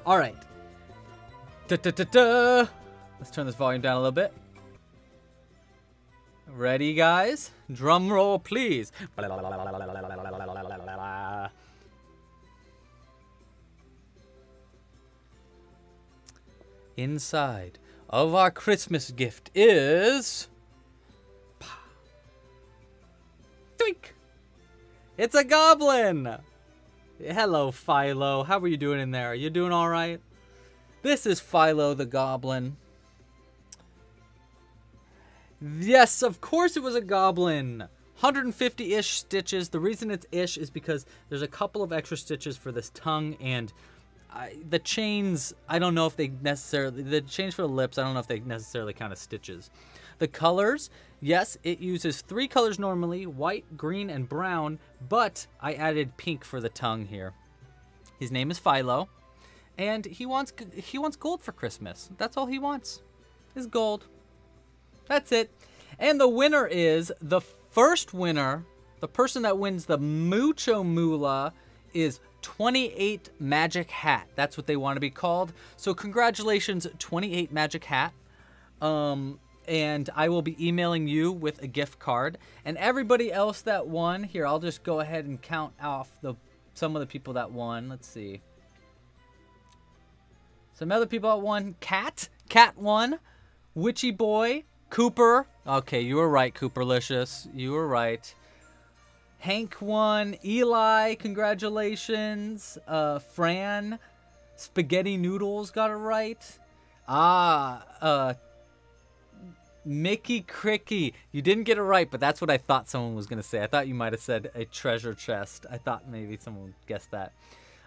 All right, da, da, da, da. Let's turn this volume down a little bit. Ready, guys? Drum roll, please. Inside of our Christmas gift is... Doink! It's a goblin! Hello, Philo. How are you doing in there? You doing all right? This is Philo the goblin. Yes, of course it was a goblin. one hundred fifty-ish stitches. The reason it's ish is because there's a couple of extra stitches for this tongue and... I, the chains, I don't know if they necessarily, the chains for the lips, I don't know if they necessarily count as stitches. The colors, yes, it uses three colors normally, white, green, and brown, but I added pink for the tongue here. His name is Philo, and he wants he wants gold for Christmas. That's all he wants, is gold. That's it. And the winner is, the first winner, the person that wins the Mucho Moolah is twenty-eight Magic Hat. That's what they want to be called. So congratulations, twenty-eight Magic Hat. Um, and I will be emailing you with a gift card. And everybody else that won, here, I'll just go ahead and count off the some of the people that won. Let's see. Some other people that won. Cat. Cat won. Witchy Boy. Cooper. Okay, you were right, Cooperlicious. You were right. Hank won, Eli, congratulations, uh, Fran, Spaghetti Noodles got it right, ah, uh, Mickey Cricky, you didn't get it right, but that's what I thought someone was going to say. I thought you might have said a treasure chest. I thought maybe someone would guess that.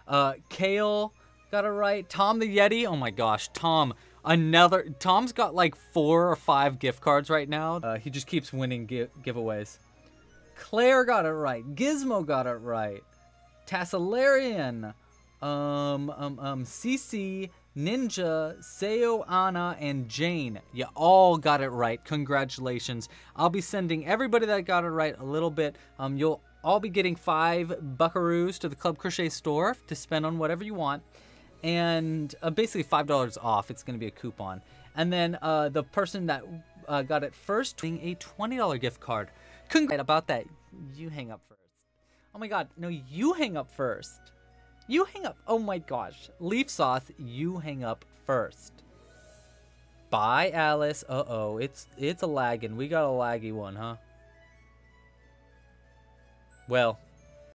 Uh, Kale got it right, Tom the Yeti, oh my gosh, Tom, another, Tom's got like four or five gift cards right now. Uh, he just keeps winning gi- giveaways. Claire got it right. Gizmo got it right. Tassilarian, um, um, um, C C, Ninja, Seo, Anna, and Jane. You all got it right. Congratulations. I'll be sending everybody that got it right a little bit. Um, you'll all be getting five buckaroos to the Club Crochet store to spend on whatever you want. And uh, basically five dollars off. It's going to be a coupon. And then uh, the person that uh, got it first, winning a twenty dollar gift card. Congrats about that. You hang up first. Oh my god, no, you hang up first. You hang up. Oh my gosh. Leaf Sauce, you hang up first. Bye, Alice. Uh-oh, it's it's a lagging. We got a laggy one, huh? Well,